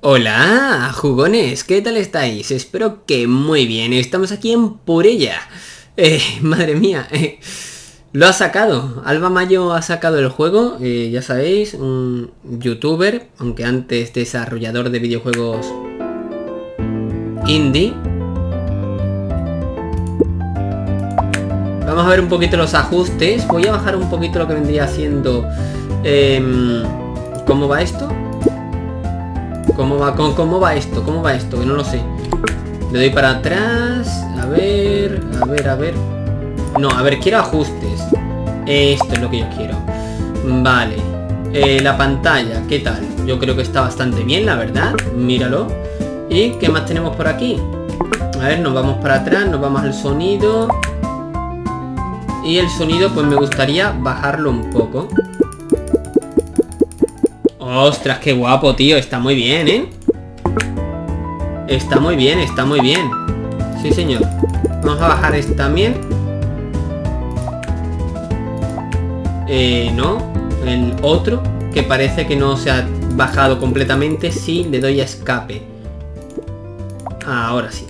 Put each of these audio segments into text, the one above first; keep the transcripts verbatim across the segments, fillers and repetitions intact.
Hola, jugones, ¿qué tal estáis? Espero que muy bien, estamos aquí en Pureya. Eh, madre mía, eh, lo ha sacado, Alva Majo ha sacado el juego, eh, ya sabéis, un youtuber, aunque antes desarrollador de videojuegos indie. Vamos a ver un poquito los ajustes, voy a bajar un poquito lo que vendría haciendo, eh, ¿cómo va esto? ¿Cómo va, cómo, cómo va esto? ¿Cómo va esto? Que no lo sé. Le doy para atrás. A ver, a ver, a ver. No, a ver, quiero ajustes. Esto es lo que yo quiero. Vale. Eh, la pantalla, ¿qué tal? Yo creo que está bastante bien, la verdad. Míralo. ¿Y qué más tenemos por aquí? A ver, nos vamos para atrás. Nos vamos al sonido. Y el sonido, pues me gustaría bajarlo un poco. ¡Ostras, qué guapo, tío! Está muy bien, ¿eh? Está muy bien, está muy bien. Sí, señor. Vamos a bajar este también. Eh, no. El otro, que parece que no se ha bajado completamente. Sí, le doy a escape. Ahora sí.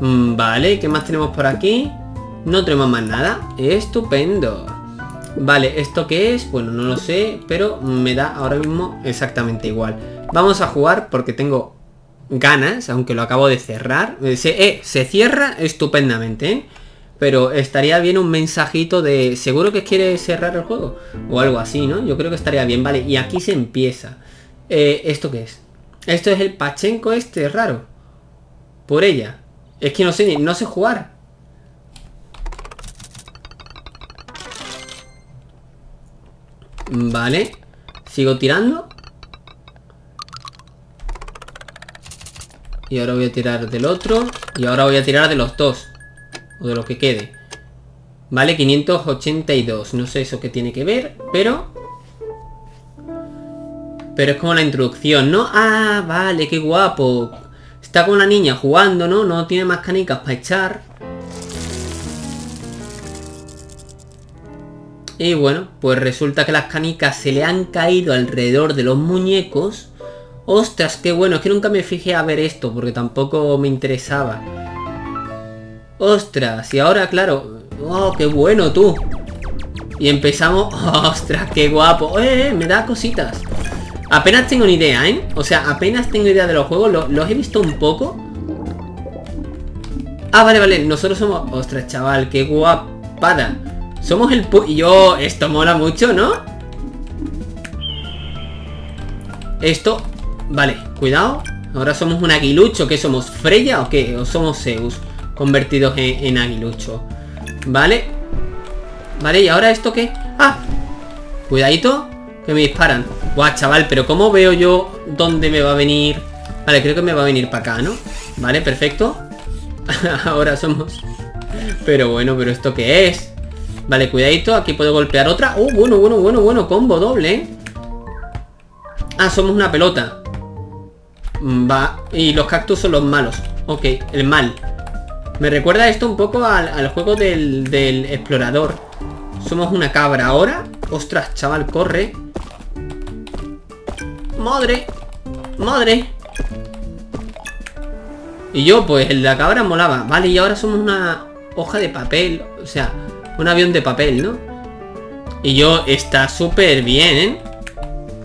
Vale, ¿qué más tenemos por aquí? No tenemos más nada. ¡Estupendo! Vale, ¿esto qué es? Bueno, no lo sé, pero me da ahora mismo exactamente igual. Vamos a jugar porque tengo ganas, aunque lo acabo de cerrar. Se, eh, se cierra estupendamente, ¿eh? Pero estaría bien un mensajito de seguro que quieres cerrar el juego o algo así, ¿no? Yo creo que estaría bien, vale, y aquí se empieza. Eh, ¿Esto qué es? Esto es el pachenko este raro. Pureya. Es que no sé, no sé jugar. Vale, sigo tirando. Y ahora voy a tirar del otro. Y ahora voy a tirar de los dos. O de lo que quede. Vale, quinientos ochenta y dos. No sé eso qué tiene que ver, pero... Pero es como la introducción, ¿no? Ah, vale, qué guapo. Está con la niña jugando, ¿no? No tiene más canicas para echar. Y bueno, pues resulta que las canicas se le han caído alrededor de los muñecos. ¡Ostras, qué bueno! Es que nunca me fijé a ver esto, porque tampoco me interesaba. ¡Ostras! Y ahora, claro... ¡Oh, qué bueno, tú! Y empezamos... ¡Ostras, qué guapo! ¡Eh, eh! Me da cositas. Apenas tengo ni idea, ¿eh? O sea, apenas tengo idea de los juegos. Los, los he visto un poco. Ah, vale, vale. Nosotros somos... ¡Ostras, chaval! ¡Qué guapada! Somos el pu... Yo... Esto mola mucho, ¿no? Esto... Vale, cuidado. Ahora somos un aguilucho. ¿Qué somos? ¿Freya o qué? ¿O somos Zeus? Convertidos en, en aguilucho. Vale. Vale, ¿y ahora esto qué? ¡Ah! Cuidadito, que me disparan. Guau, chaval, pero ¿cómo veo yo dónde me va a venir? Vale, creo que me va a venir para acá, ¿no? Vale, perfecto. Ahora somos... Pero bueno, ¿pero esto qué es? Vale, cuidadito, aquí puedo golpear otra. Oh, bueno, bueno, bueno, bueno, combo doble, ¿eh? Ah, somos una pelota. Va, y los cactus son los malos. Ok, el mal. Me recuerda esto un poco al, al juego del, del explorador. Somos una cabra ahora. Ostras, chaval, corre. Madre, madre. Y yo, pues, el de la cabra molaba. Vale, y ahora somos una hoja de papel. O sea... Un avión de papel, ¿no? Y yo... Está súper bien, ¿eh?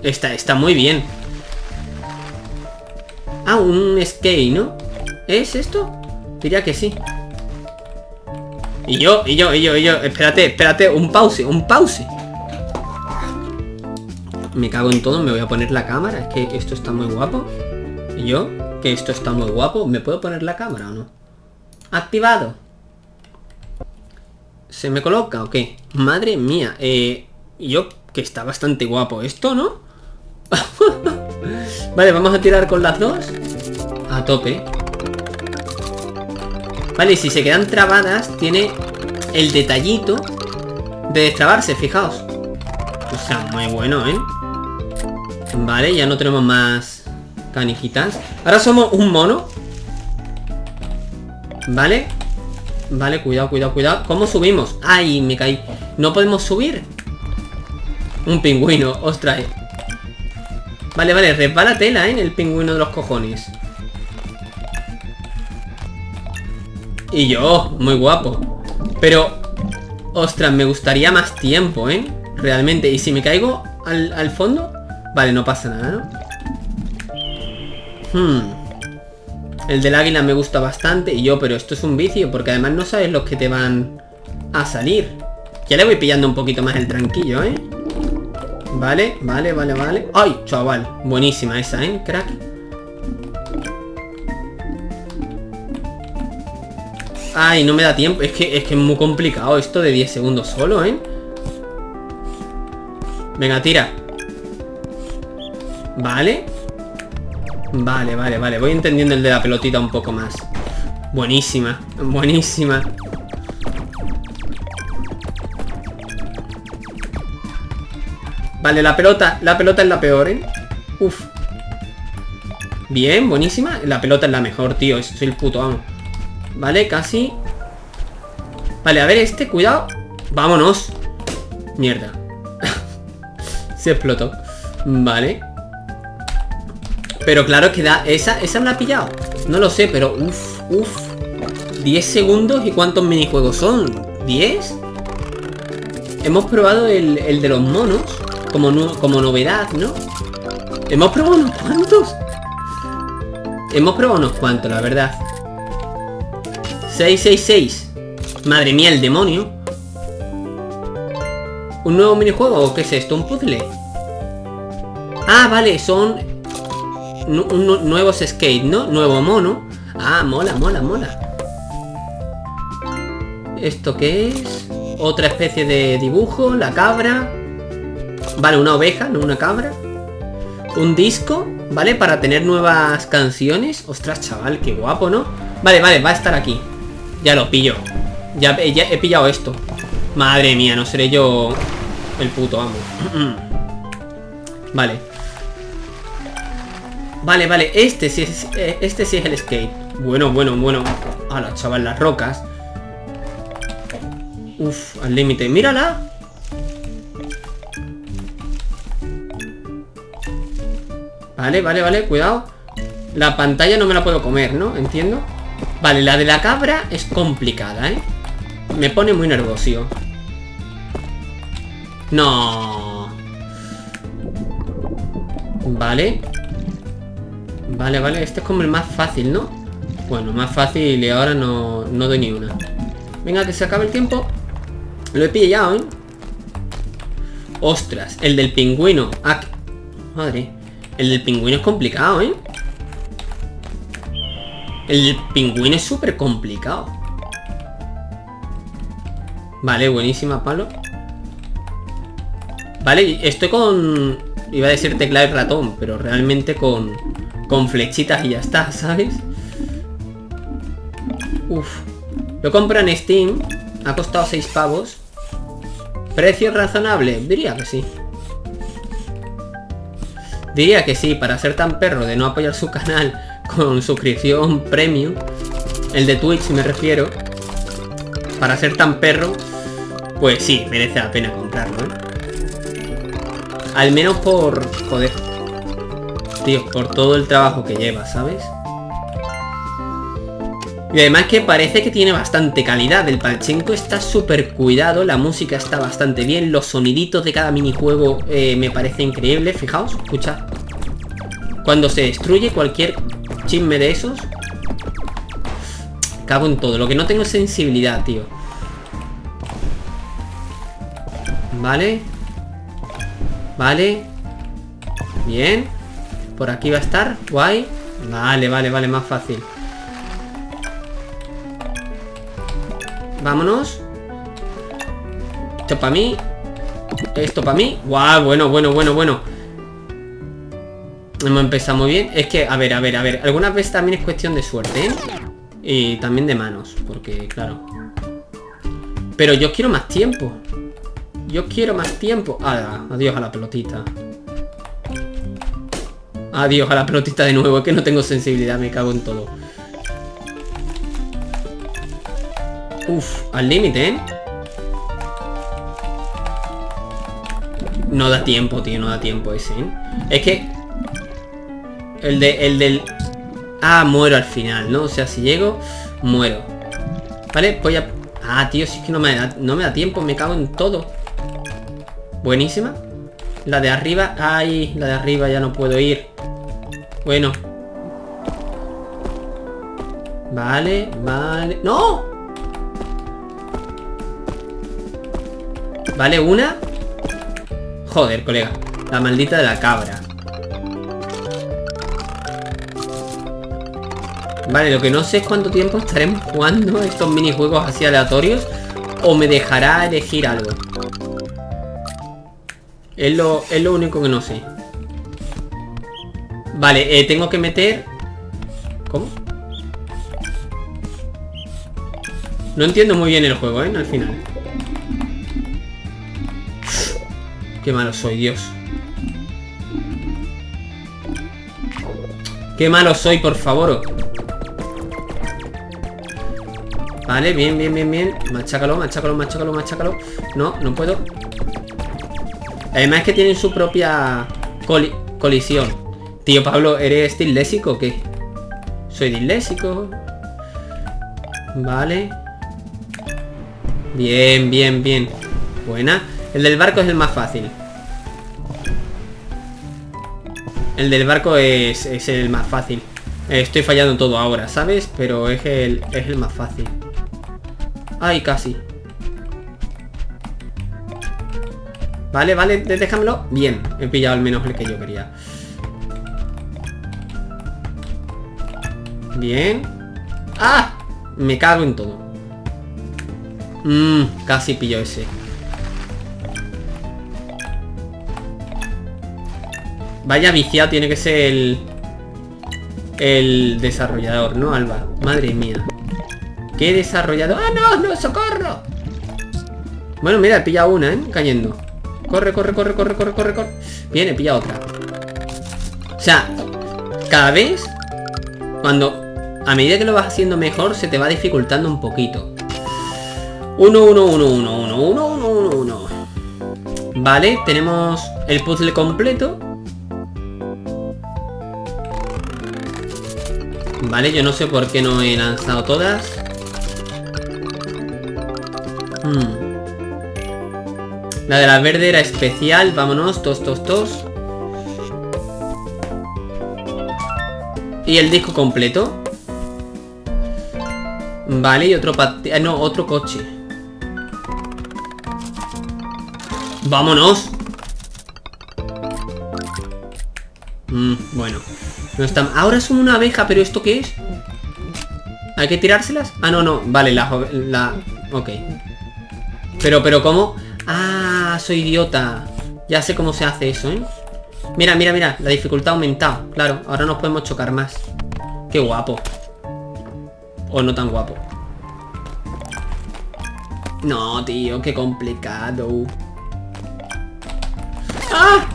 Está, está muy bien. Ah, un skate, ¿no? ¿Es esto? Diría que sí. Y yo, y yo, y yo, y yo... Espérate, espérate. Un pause, un pause. Me cago en todo. Me voy a poner la cámara. Es que esto está muy guapo. Y yo... Que esto está muy guapo. ¿Me puedo poner la cámara o no? Activado. ¿Se me coloca o qué? Madre mía, eh, yo que está bastante guapo esto, ¿no? Vale, vamos a tirar con las dos. A tope. Vale, y si se quedan trabadas, tiene el detallito de destrabarse, fijaos. O sea, muy bueno, ¿eh? Vale, ya no tenemos más canijitas. Ahora somos un mono. Vale. Vale, cuidado, cuidado, cuidado. ¿Cómo subimos? ¡Ay, me caí! ¿No podemos subir? Un pingüino, ostras. Vale, vale, resbala tela, ¿eh? En el pingüino de los cojones. Y yo, muy guapo. Pero, ostras, me gustaría más tiempo, ¿eh? Realmente, ¿y si me caigo al, al fondo? Vale, no pasa nada, ¿no? Hmm. El del águila me gusta bastante. Y yo, pero esto es un vicio, porque además no sabes los que te van a salir. Ya le voy pillando un poquito más el tranquillo, ¿eh? Vale, vale, vale, vale. ¡Ay, chaval! Buenísima esa, ¿eh, crack? Ay, no me da tiempo. Es que es que es muy complicado esto de diez segundos solo, ¿eh? Venga, tira. Vale. Vale, vale, vale. Voy entendiendo el de la pelotita un poco más. Buenísima, buenísima. Vale, la pelota, la pelota es la peor, ¿eh? Uf. Bien, buenísima. La pelota es la mejor, tío. Soy el puto amo. Vale, casi. Vale, a ver este, cuidado. Vámonos. Mierda. Se explotó. Vale. Pero claro que da... Esa, esa me la ha pillado. No lo sé, pero... Uf, uf. diez segundos. ¿Y cuántos minijuegos son? ¿diez? Hemos probado el, el de los monos. Como, no, como novedad, ¿no? Hemos probado unos cuantos. Hemos probado unos cuantos, la verdad. seis seis seis. Madre mía, el demonio. ¿Un nuevo minijuego? ¿O qué es esto? ¿Un puzzle? Ah, vale, son nu nu nuevos skate, ¿no? Nuevo mono. Ah, mola, mola, mola. ¿Esto qué es? Otra especie de dibujo. La cabra. Vale, una oveja, no una cabra. Un disco, ¿vale? Para tener nuevas canciones. Ostras, chaval, qué guapo, ¿no? Vale, vale, va a estar aquí. Ya lo pillo. Ya, ya he pillado esto. Madre mía, no seré yo el puto amo. Vale. Vale, vale, este sí es, este sí es el skate. Bueno, bueno, bueno. Ala, chaval, las rocas. Uf, al límite. ¡Mírala! Vale, vale, vale, cuidado. La pantalla no me la puedo comer, ¿no? Entiendo. Vale, la de la cabra es complicada, ¿eh? Me pone muy nervioso. No. Vale. Vale, vale, este es como el más fácil, ¿no? Bueno, más fácil y ahora no, no doy ni una. Venga, que se acabe el tiempo. Lo he pillado, ¿eh? Ostras, el del pingüino. Ah, madre. El del pingüino es complicado, ¿eh? El pingüino es súper complicado. Vale, buenísima, palo. Vale, estoy con... Iba a decir tecla y ratón, pero realmente con... Con flechitas y ya está, ¿sabes? Uf. Lo compro en Steam. Ha costado seis pavos. Precio razonable. Diría que sí. Diría que sí, para ser tan perro de no apoyar su canal... Con suscripción premium. El de Twitch me refiero. Para ser tan perro. Pues sí, merece la pena comprarlo, ¿eh? Al menos por... Joder. Tío, por todo el trabajo que lleva, ¿sabes? Y además que parece que tiene bastante calidad. El pachinko está súper cuidado. La música está bastante bien. Los soniditos de cada minijuego eh, me parece increíble. Fijaos, escuchad. Cuando se destruye cualquier... chisme de esos. Cago en todo. Lo que no tengo es sensibilidad, tío. Vale. Vale. Bien. Por aquí va a estar. Guay. Vale, vale, vale. Más fácil. Vámonos. Esto para mí. Esto para mí. Guau, bueno, bueno, bueno, bueno. Hemos empezado muy bien. Es que, a ver, a ver, a ver. Algunas veces también es cuestión de suerte, ¿eh? Y también de manos, porque, claro. Pero yo quiero más tiempo. Yo quiero más tiempo. Ah, adiós a la pelotita. Adiós a la pelotita de nuevo. Es que no tengo sensibilidad, me cago en todo. Uf, al límite, ¿eh? No da tiempo, tío, no da tiempo ese, ¿eh? Es que... El de, el del... Ah, muero al final, ¿no? O sea, si llego, muero. Vale, voy a... Ah, tío, si es que no me da, no me da tiempo. Me cago en todo. Buenísima. La de arriba... Ay, la de arriba ya no puedo ir. Bueno. Vale, vale... ¡No! Vale, una. Joder, colega. La maldita de la cabra. Vale, lo que no sé es cuánto tiempo estaremos jugando estos minijuegos así aleatorios. O me dejará elegir algo. Es lo, es lo único que no sé. Vale, eh, tengo que meter... ¿Cómo? No entiendo muy bien el juego, ¿eh? Al final. Qué malo soy, Dios. Qué malo soy, por favor. Vale, bien, bien, bien, bien. Machácalo, machácalo, machácalo, machácalo. No, no puedo. Además es que tienen su propia coli colisión. Tío, Pablo, ¿eres disléxico o qué? Soy disléxico. Vale. Bien, bien, bien. Buena. El del barco es el más fácil. El del barco es, es el más fácil. Estoy fallando todo ahora, ¿sabes? Pero es el, es el más fácil. Ay, casi. Vale, vale, déjamelo. Bien, he pillado al menos el que yo quería. Bien. ¡Ah! Me cago en todo. Mmm, casi pillo ese. Vaya viciado tiene que ser el, el desarrollador, ¿no, Alba? Madre mía. ¿Qué desarrollador? ¡Ah, no! ¡No! ¡Socorro! Bueno, mira, he pillado una, ¿eh? Cayendo. Corre, corre, corre, corre, corre, corre, corre. Bien, he pillado otra. O sea, cada vez, cuando... A medida que lo vas haciendo mejor, se te va dificultando un poquito. Uno, uno, uno, uno, uno, uno, uno, uno, uno. Vale, tenemos el puzzle completo. Vale, yo no sé por qué no he lanzado todas. hmm. La de la verde era especial. Vámonos, tos, tos, tos. Y el disco completo. Vale, y otro pat... Eh, no, otro coche. ¡Vámonos! Mm, bueno. No están... Ahora son una abeja, pero ¿esto qué es? ¿Hay que tirárselas? Ah, no, no. Vale, la... la... Ok. Pero, pero, ¿cómo? Ah, soy idiota. Ya sé cómo se hace eso, ¿eh? Mira, mira, mira. La dificultad ha aumentado. Claro, ahora nos podemos chocar más. Qué guapo. O no tan guapo. No, tío, qué complicado. ¡Ah!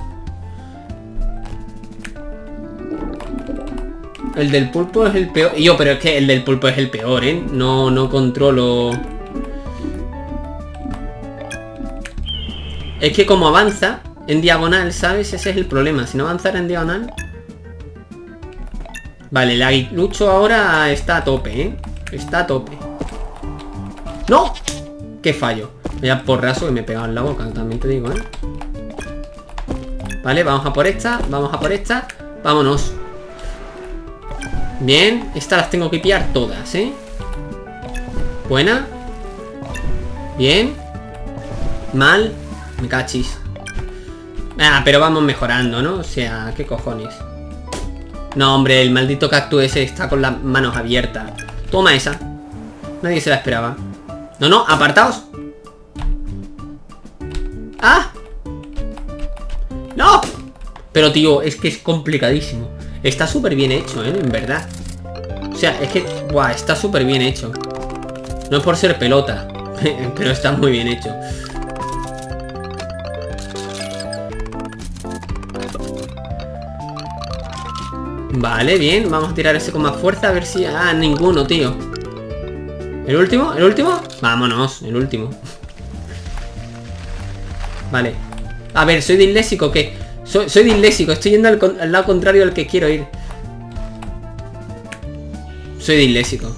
El del pulpo es el peor. Yo, pero es que el del pulpo es el peor, ¿eh? No, no controlo. Es que como avanza en diagonal, ¿sabes? Ese es el problema. Si no avanzara en diagonal... Vale, el aguilucho ahora está a tope, ¿eh? Está a tope. ¡No! ¡Qué fallo! Vaya porrazo que me he pegado en la boca, también te digo, ¿eh? Vale, vamos a por esta, vamos a por esta. Vámonos. Bien, estas las tengo que pillar todas, ¿eh? Buena. Bien. Mal. Me cachis. Ah, pero vamos mejorando, ¿no? O sea, ¿qué cojones? No, hombre, el maldito cactus ese está con las manos abiertas. Toma esa. Nadie se la esperaba. No, no, apartaos. ¡Ah! ¡No! Pero, tío, es que es complicadísimo. Está súper bien hecho, ¿eh? En verdad. O sea, es que... Buah, está súper bien hecho. No es por ser pelota. Pero está muy bien hecho. Vale, bien. Vamos a tirar ese con más fuerza. A ver si... Ah, ninguno, tío. ¿El último? ¿El último? Vámonos, el último. Vale. A ver, ¿soy disléxico o qué? Soy, soy disléxico. Estoy yendo al, al lado contrario al que quiero ir. Soy disléxico.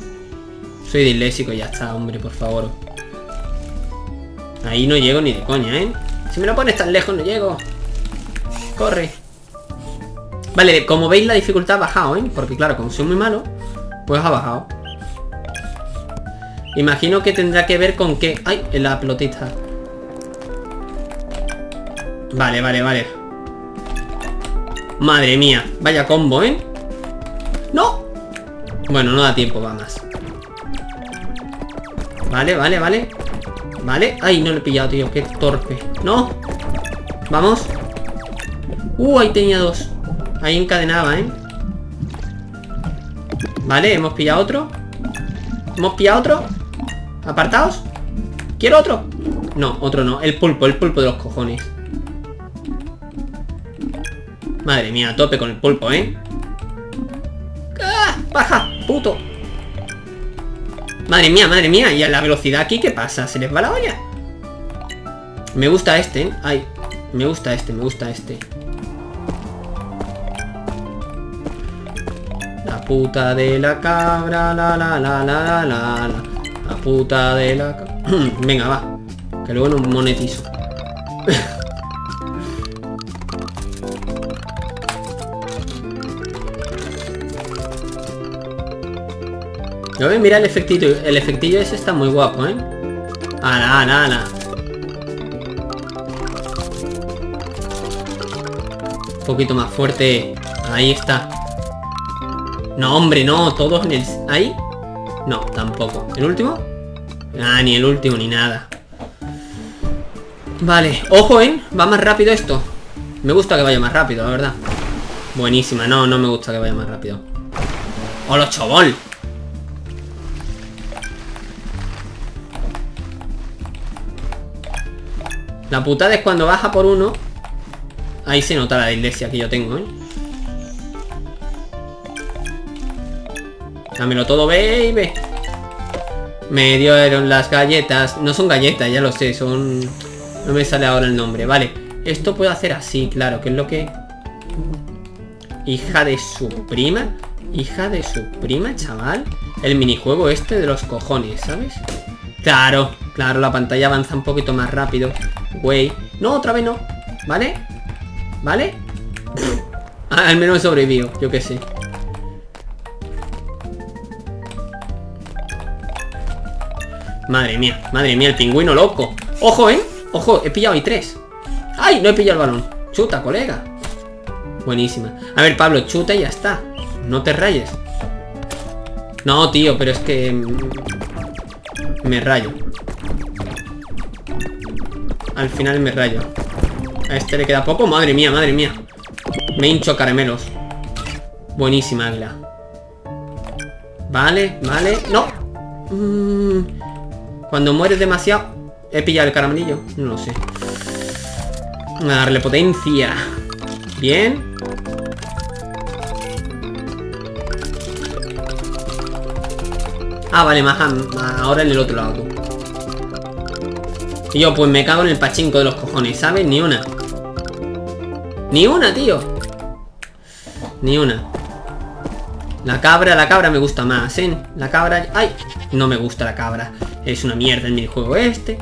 Soy disléxico, ya está, hombre, por favor. Ahí no llego ni de coña, ¿eh? Si me lo pones tan lejos no llego. Corre. Vale, como veis la dificultad ha bajado, ¿eh? Porque claro, como soy muy malo, pues ha bajado. Imagino que tendrá que ver con que... ¡Ay! La pelotita. Vale, vale, vale. Madre mía. Vaya combo, ¿eh? ¡No! Bueno, no da tiempo, va más. Vale, vale, vale. Vale. ¡Ay! No lo he pillado, tío. Qué torpe. ¡No! Vamos. ¡Uh! Ahí tenía dos. Ahí encadenaba, ¿eh? Vale, hemos pillado otro. Hemos pillado otro. Apartaos. ¿Quiero otro? No, otro no. El pulpo, el pulpo de los cojones. Madre mía, a tope con el pulpo, ¿eh? ¡Ah! ¡Baja! ¡Puto! Madre mía, madre mía. Y a la velocidad aquí, ¿qué pasa? ¿Se les va la olla? Me gusta este, ¿eh? Ay, me gusta este, me gusta este. La puta de la cabra, la la la la la la. La puta de la cabra. Venga, va. Que luego no monetizo. ¿Lo ves? Mira el efectito. El efectillo ese está muy guapo, ¿eh? ¡Ala, ala, ala! Un poquito más fuerte. Ahí está. No, hombre, no. Todos en el... ¿Ahí? No, tampoco. ¿El último? Ah, ni el último, ni nada. Vale. ¡Ojo, eh! Va más rápido esto. Me gusta que vaya más rápido, la verdad. Buenísima. No, no me gusta que vaya más rápido. ¡Hola, chaval! La putada es cuando baja por uno. Ahí se nota la dislexia que yo tengo, ¿eh? Dámelo todo, baby. Me dieron las galletas. No son galletas, ya lo sé. Son... No me sale ahora el nombre. Vale. Esto puedo hacer así, claro. Que es lo que... Hija de su prima. Hija de su prima, chaval. El minijuego este de los cojones, ¿sabes? Claro, claro. La pantalla avanza un poquito más rápido. Güey. No, otra vez no. ¿Vale? ¿Vale? Ah, al menos sobrevivió, yo qué sé. Madre mía, madre mía, el pingüino loco. ¡Ojo, eh! ¡Ojo! He pillado ahí tres. ¡Ay! No he pillado el balón. Chuta, colega. Buenísima. A ver, Pablo, chuta y ya está. No te rayes. No, tío, pero es que... Me rayo. Al final me rayo. A este le queda poco. Madre mía, madre mía. Me hincho caramelos. Buenísima, águila. Vale, vale. No. Mm, cuando mueres demasiado... He pillado el caramelillo. No lo sé. Voy a darle potencia. Bien. Ah, vale, más ahora en el otro lado. Y yo, pues me cago en el pachinko de los cojones, ¿sabes? Ni una. Ni una, tío. Ni una. La cabra, la cabra me gusta más, ¿eh? La cabra... ¡Ay! No me gusta la cabra. Es una mierda en mi juego este.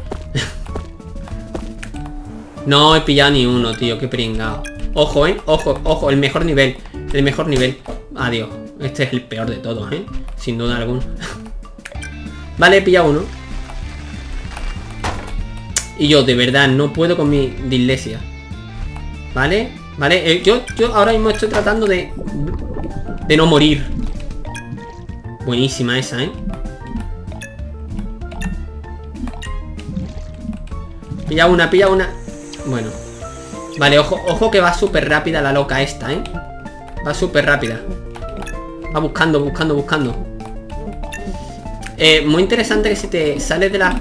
No he pillado ni uno, tío. Qué pringao. Ojo, ¿eh? Ojo, ojo. El mejor nivel. El mejor nivel. Adiós. Este es el peor de todos, ¿eh? Sin duda alguna. Vale, he pillado uno. Y yo de verdad no puedo con mi dislexia. ¿Vale? ¿Vale? Eh, yo, yo ahora mismo estoy tratando de... De no morir. Buenísima esa, ¿eh? Pilla una, pilla una. Bueno. Vale, ojo, ojo que va súper rápida la loca esta, ¿eh? Va súper rápida. Va buscando, buscando, buscando. Eh, muy interesante que si te sales de la...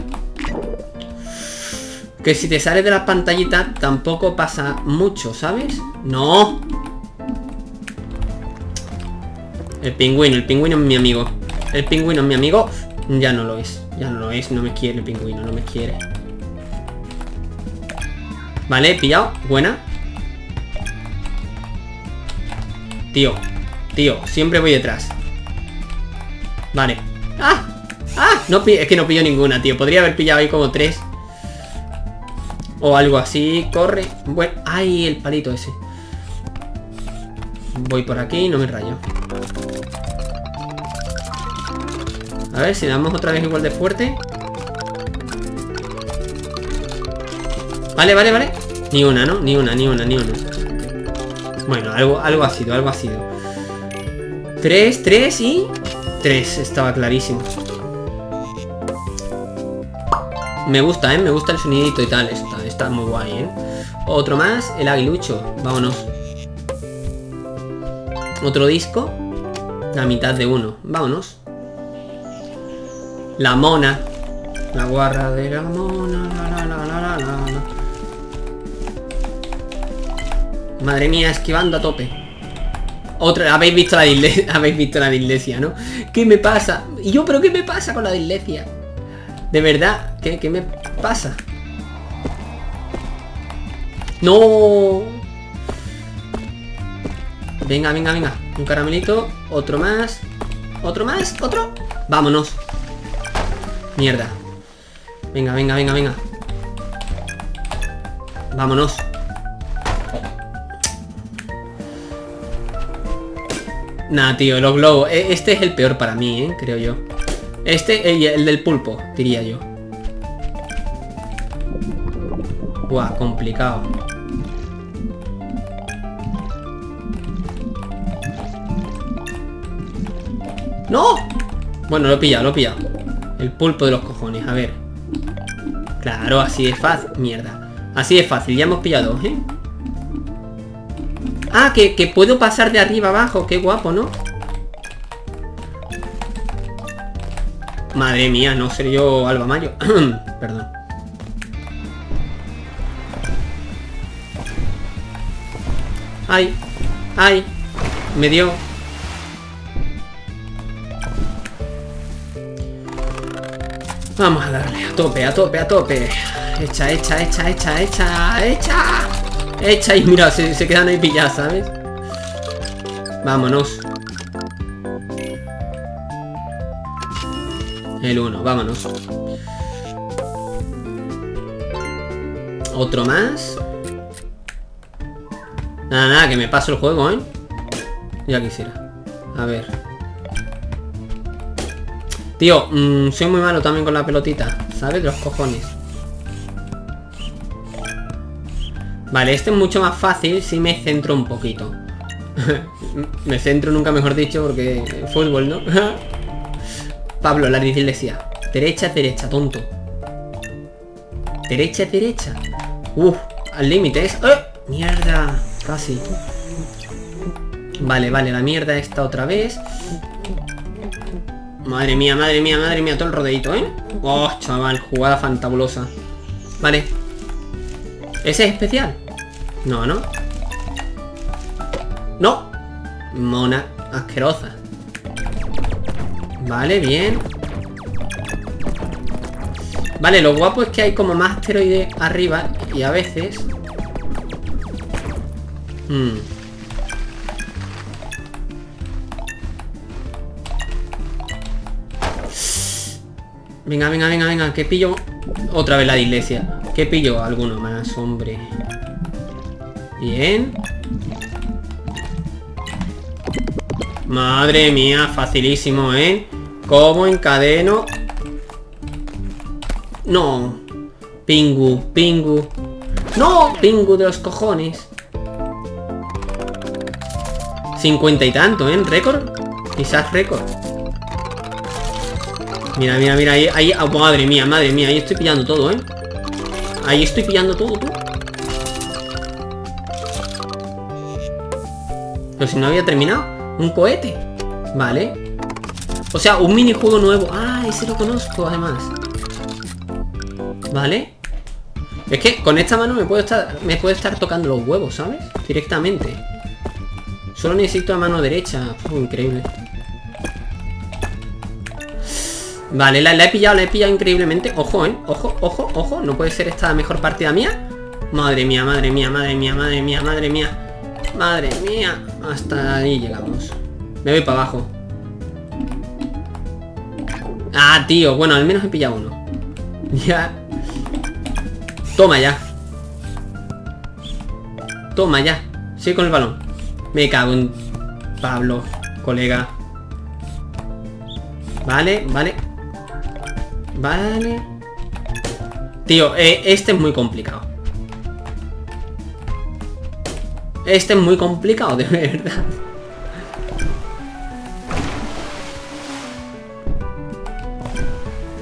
Que si te sales de las pantallitas tampoco pasa mucho, ¿sabes? ¡No! El pingüino, el pingüino es mi amigo. El pingüino es mi amigo. Ya no lo es, ya no lo es, no me quiere el pingüino, no me quiere. Vale, he pillado, buena. Tío, tío, siempre voy detrás. Vale. ¡Ah! ¡Ah! No, es que no pillo ninguna, tío. Podría haber pillado ahí como tres. O algo así. Corre. Bueno. ¡Ay! El palito ese. Voy por aquí y no me rayo. A ver si damos otra vez igual de fuerte. Vale, vale, vale. Ni una, ¿no? Ni una, ni una, ni una. Bueno, algo, algo ha sido, algo ha sido. Tres, tres y... Tres, estaba clarísimo. Me gusta, ¿eh? Me gusta el sonidito y tal. Está, está muy guay, ¿eh? Otro más, el aguilucho. Vámonos. Otro disco. La mitad de uno. Vámonos. La mona. La guarra de la mona. La, la, la, la, la. Madre mía, esquivando a tope. Otra, habéis visto la dislexia, habéis visto la dislexia, ¿no? ¿Qué me pasa? Y yo, ¿pero qué me pasa con la dislexia? De verdad, ¿qué, qué me pasa? ¡No! Venga, venga, venga. Un caramelito, otro más. Otro más, otro. Vámonos. Mierda. Venga, venga, venga, venga. Vámonos. Nah, tío, los globos. Este es el peor para mí, ¿eh? Creo yo. Este, el, el del pulpo, diría yo. Buah, complicado. ¡No! Bueno, lo he pillado, lo he pillado. El pulpo de los cojones, a ver. Claro, así es fácil. Mierda. Así es fácil, ya hemos pillado dos, ¿eh? Ah, que, que puedo pasar de arriba abajo. Qué guapo, ¿no? Madre mía, no seré yo Alva Mayo. Perdón. Ay, ay. Me dio. Vamos a darle a tope, a tope, a tope. Echa, echa, echa, echa, echa, echa. Echa y mira, se, se quedan ahí pilladas, ¿sabes? Vámonos. El uno, vámonos. Otro más. Nada, nada, que me paso el juego, ¿eh? Ya quisiera. A ver. Tío, mmm, soy muy malo también con la pelotita, ¿sabes? Los cojones. Vale, este es mucho más fácil si me centro un poquito. Me centro, nunca mejor dicho, porque fútbol, ¿no? Pablo, la dislexia. Derecha, derecha, tonto. Derecha, derecha. Uf, al límite es... ¡Eh! Mierda, casi. Vale, vale, la mierda esta otra vez. Madre mía, madre mía, madre mía, todo el rodeito, ¿eh? Oh, chaval, jugada fantabulosa. Vale. ¿Ese es especial? No, ¿no? ¡No! Mona asquerosa. Vale, bien. Vale, lo guapo es que hay como más asteroides arriba. Y a veces... Hmm. Venga, venga, venga, venga, que pillo... Otra vez la iglesia. ¿Qué pillo? Alguno más, hombre. Bien. Madre mía, facilísimo, ¿eh? ¿Cómo encadeno? No. Pingu, pingu. ¡No! Pingu de los cojones. cincuenta y tanto, ¿eh? ¿Récord? Quizás récord. Mira, mira, mira. Ahí, ahí... Oh, madre mía, madre mía. Ahí estoy pillando todo, ¿eh? Ahí estoy pillando todo, tú. Pero si no había terminado. Un cohete. Vale. O sea, un minijuego nuevo. Ah, ese lo conozco, además. Vale. Es que con esta mano me puedo estar, me puedo estar tocando los huevos, ¿sabes? Directamente. Solo necesito la mano derecha. Uf, increíble. Vale, la, la he pillado, la he pillado increíblemente. Ojo, eh, ojo, ojo, ojo. No puede ser esta la mejor partida mía. Madre mía, madre mía, madre mía, madre mía, madre mía. Madre mía. Hasta ahí llegamos. Me voy para abajo. Ah, tío, bueno, al menos he pillado uno. Ya. Toma ya. Toma ya. Sí, con el balón. Me cago en... Pablo, colega. Vale, vale. Vale. Tío, eh, este es muy complicado. Este es muy complicado, de verdad.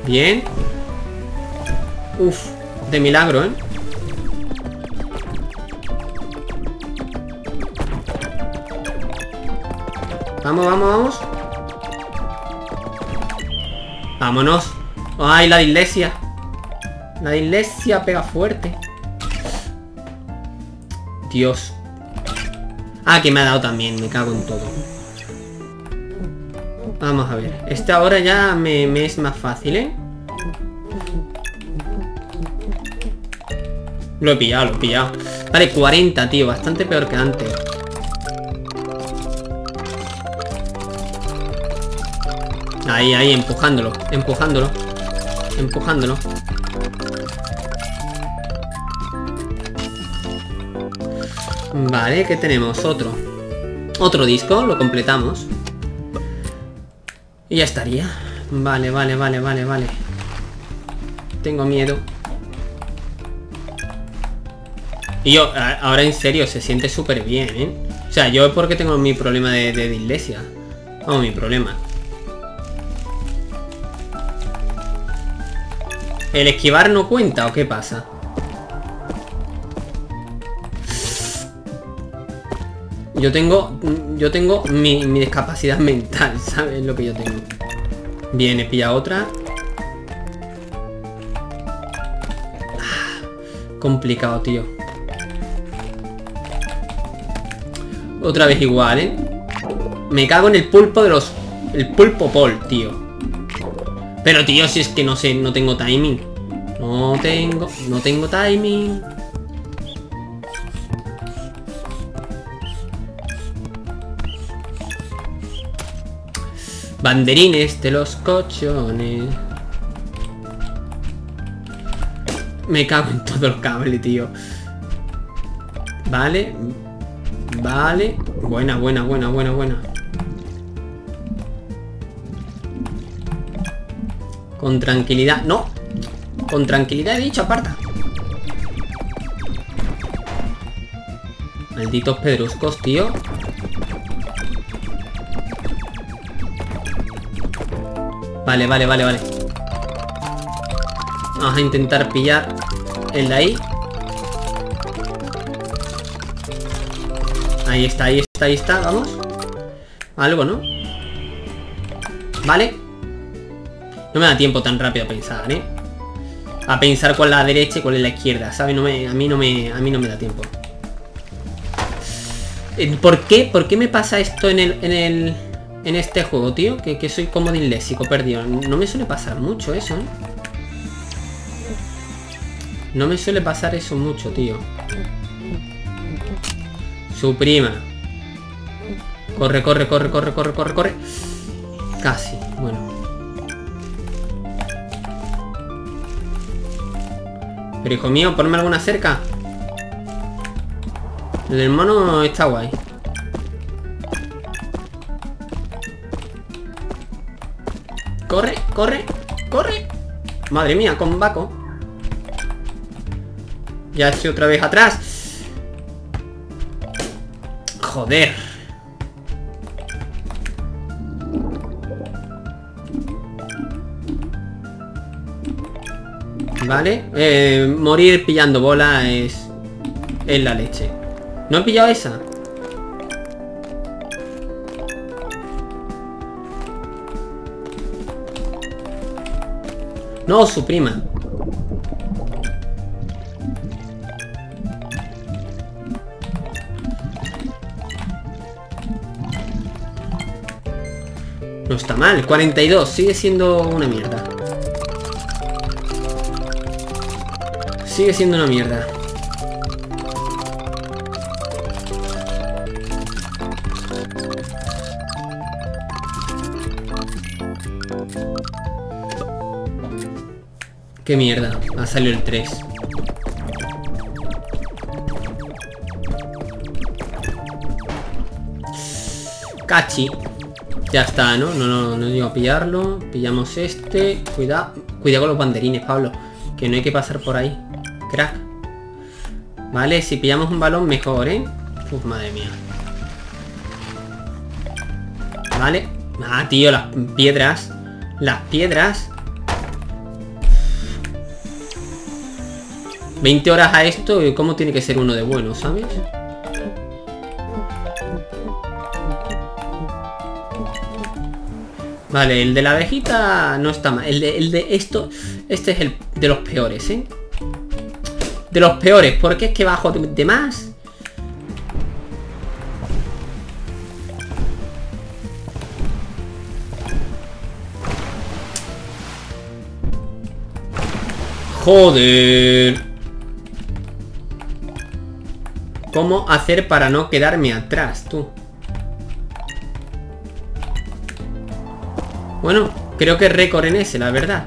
Bien. Uf, de milagro, ¿eh? Vamos, vamos, vamos. Vámonos. Ay, la iglesia. La iglesia pega fuerte. Dios. Ah, que me ha dado también, me cago en todo. Vamos a ver. Este ahora ya me, me es más fácil, ¿eh? Lo he pillado, lo he pillado. Vale, cuarenta, tío, bastante peor que antes. Ahí, ahí, empujándolo, empujándolo. Empujándolo. Vale, ¿qué tenemos? Otro. Otro disco, lo completamos. Y ya estaría. Vale, vale, vale, vale, vale. Tengo miedo. Y yo, ahora en serio, se siente súper bien, ¿eh? O sea, yo porque tengo mi problema de, de dislexia. Vamos, mi problema. ¿El esquivar no cuenta o qué pasa? Yo tengo... Yo tengo mi, mi discapacidad mental, ¿sabes? Lo que yo tengo. Bien, he pillado otra. Ah, complicado, tío. Otra vez igual, ¿eh? Me cago en el pulpo de los... El pulpo pol, tío. Pero, tío, si es que no sé, no tengo timing. No tengo... No tengo timing. Banderines de los cochones. Me cago en todo el cable, tío. Vale. Vale. Buena, buena, buena, buena, buena. Con tranquilidad. No. Con tranquilidad he dicho, aparta. Malditos pedruscos, tío. Vale, vale, vale, vale. Vamos a intentar pillar el de ahí. Ahí está, ahí está, ahí está, vamos. Algo, ¿no? Vale. No me da tiempo tan rápido a pensar, ¿eh? A pensar cuál es la derecha y cuál es la izquierda, ¿sabes? No me, a, mí no me, a mí no me da tiempo. ¿Por qué? ¿Por qué me pasa esto en el... En el... En este juego, tío, que, que soy como disléxico, perdido. No me suele pasar mucho eso, ¿eh? No me suele pasar eso mucho, tío. Suprima. Corre, corre, corre, corre, corre, corre, corre. Casi, bueno. Pero hijo mío, ponme alguna cerca. El hermano está guay. Corre, corre, corre. Madre mía, con Baco. Ya estoy otra vez atrás. Joder. Vale, eh, morir pillando bola es... Es la leche. ¿No he pillado esa? No, su prima. No está mal. cuarenta y dos. Sigue siendo una mierda. Sigue siendo una mierda. Qué mierda, ha salido el tres. Cachi. Ya está, ¿no? No, no, no digo pillarlo. Pillamos este. Cuidado. Cuidado con los banderines, Pablo. Que no hay que pasar por ahí. Crack. Vale, si pillamos un balón mejor, ¿eh? Uf, madre mía. Vale. Ah, tío, las piedras. Las piedras. veinte horas a esto. ¿Cómo tiene que ser uno de bueno, sabes? Vale, el de la abejita no está mal. El de, el de esto... Este es el de los peores, ¿eh? De los peores, porque es que bajo de, de más. Joder. ¿Cómo hacer para no quedarme atrás, tú? Bueno, creo que récord en ese, la verdad.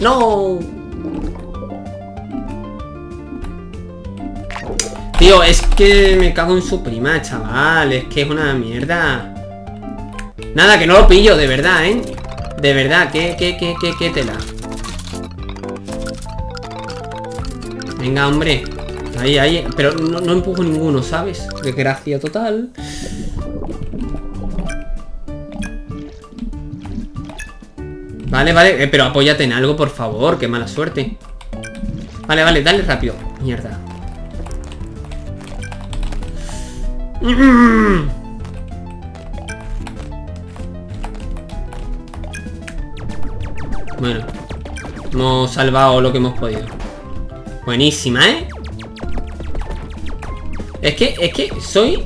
¡No! Tío, es que me cago en su prima, chaval. Es que es una mierda. Nada, que no lo pillo, de verdad, ¿eh? De verdad, que, que, que, que, que tela. Venga, hombre. Ahí, ahí, pero no, no empujo ninguno, ¿sabes? Desgracia total. Vale, vale, eh, pero apóyate en algo, por favor. Qué mala suerte. Vale, vale, dale rápido. Mierda. Mm. Bueno, hemos salvado lo que hemos podido. Buenísima, ¿eh? Es que, es que soy...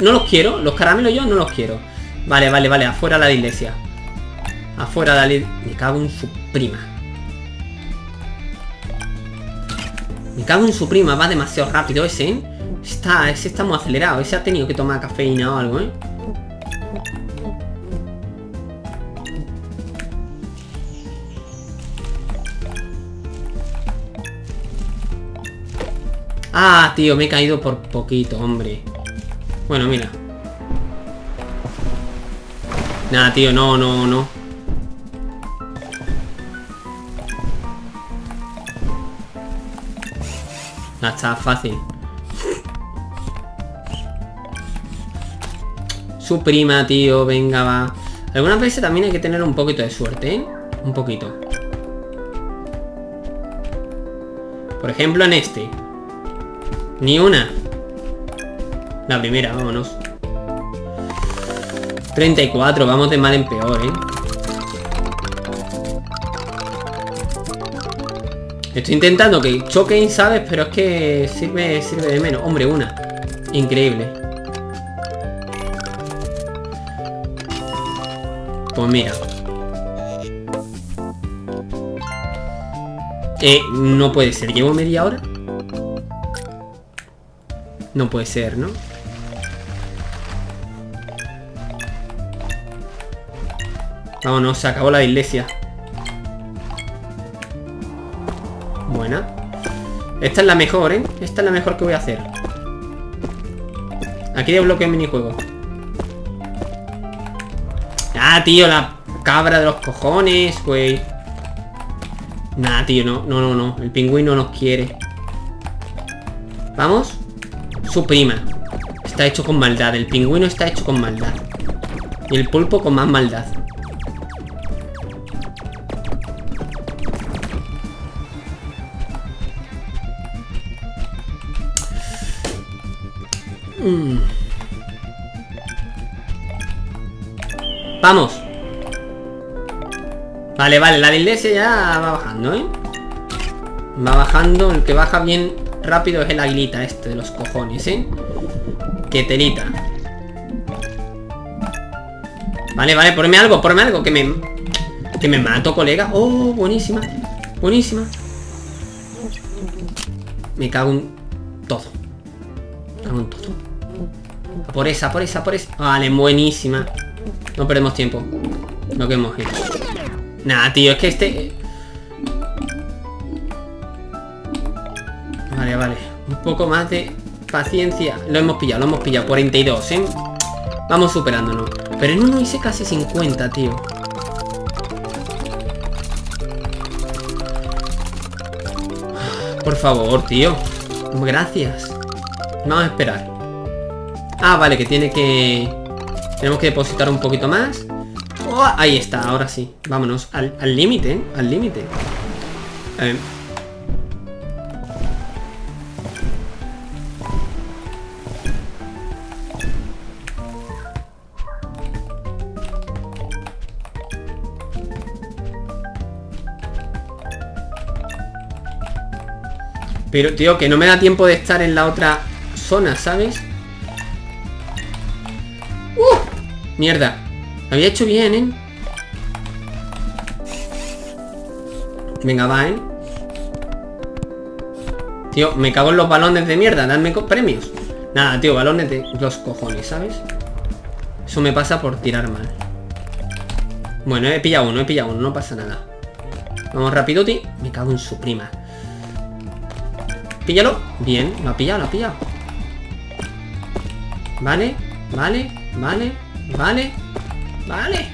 No los quiero, los caramelos yo no los quiero. Vale, vale, vale, afuera la iglesia. Afuera la iglesia. Me cago en su prima. Me cago en su prima, va demasiado rápido ese, ¿eh? Está, ese está muy acelerado. Ese ha tenido que tomar cafeína o algo, ¿eh? Ah, tío, me he caído por poquito, hombre. Bueno, mira. Nah, tío, no, no, no. Nah, está fácil. Su prima, tío, venga, va. Algunas veces también hay que tener un poquito de suerte, ¿eh? Un poquito. Por ejemplo, en este. Ni una. La primera, vámonos. Treinta y cuatro, vamos de mal en peor, ¿eh? Estoy intentando que choquen, ¿sabes? Pero es que sirve, sirve de menos. Hombre, una. Increíble. Pues mira. Eh, no puede ser. Llevo media hora. No puede ser, ¿no? Vámonos, se acabó la iglesia. Buena. Esta es la mejor, ¿eh? Esta es la mejor que voy a hacer. Aquí desbloqueo el minijuego. Ah, tío, la cabra de los cojones, güey. Nah, tío, no, no, no, no. El pingüino nos quiere. Vamos. Su prima. Está hecho con maldad. El pingüino está hecho con maldad. Y el pulpo con más maldad. Mm. Vamos. Vale, vale. La iglesia ya va bajando, ¿eh? Va bajando. El que baja bien... rápido es el aguilita este de los cojones, ¿eh? Que telita. Vale, vale, ponme algo, ponme algo. Que me... Que me mato, colega. Oh, buenísima. Buenísima. Me cago en todo. Me cago en todo. Por esa, por esa, por esa. Vale, buenísima. No perdemos tiempo. No queremos ir. Nah, tío, es que este... Vale, vale. Un poco más de paciencia. Lo hemos pillado, lo hemos pillado. cuarenta y dos, ¿eh? Vamos superándonos. Pero en uno hice casi cincuenta, tío. Por favor, tío. Gracias. Vamos a esperar. Ah, vale, que tiene que... Tenemos que depositar un poquito más. Oh, ahí está, ahora sí. Vámonos al límite, ¿eh? Al límite. Eh. Pero, tío, que no me da tiempo de estar en la otra zona, ¿sabes? ¡Uh! Mierda. Lo había hecho bien, ¿eh? Venga, va, ¿eh? Tío, me cago en los balones de mierda. Dadme premios. Nada, tío, balones de los cojones, ¿sabes? Eso me pasa por tirar mal. Bueno, he pillado uno, he pillado uno. No pasa nada. Vamos rápido, tío. Me cago en su prima. Píllalo. Bien, lo ha pillado, lo ha pillado. Vale, vale, vale, vale, vale.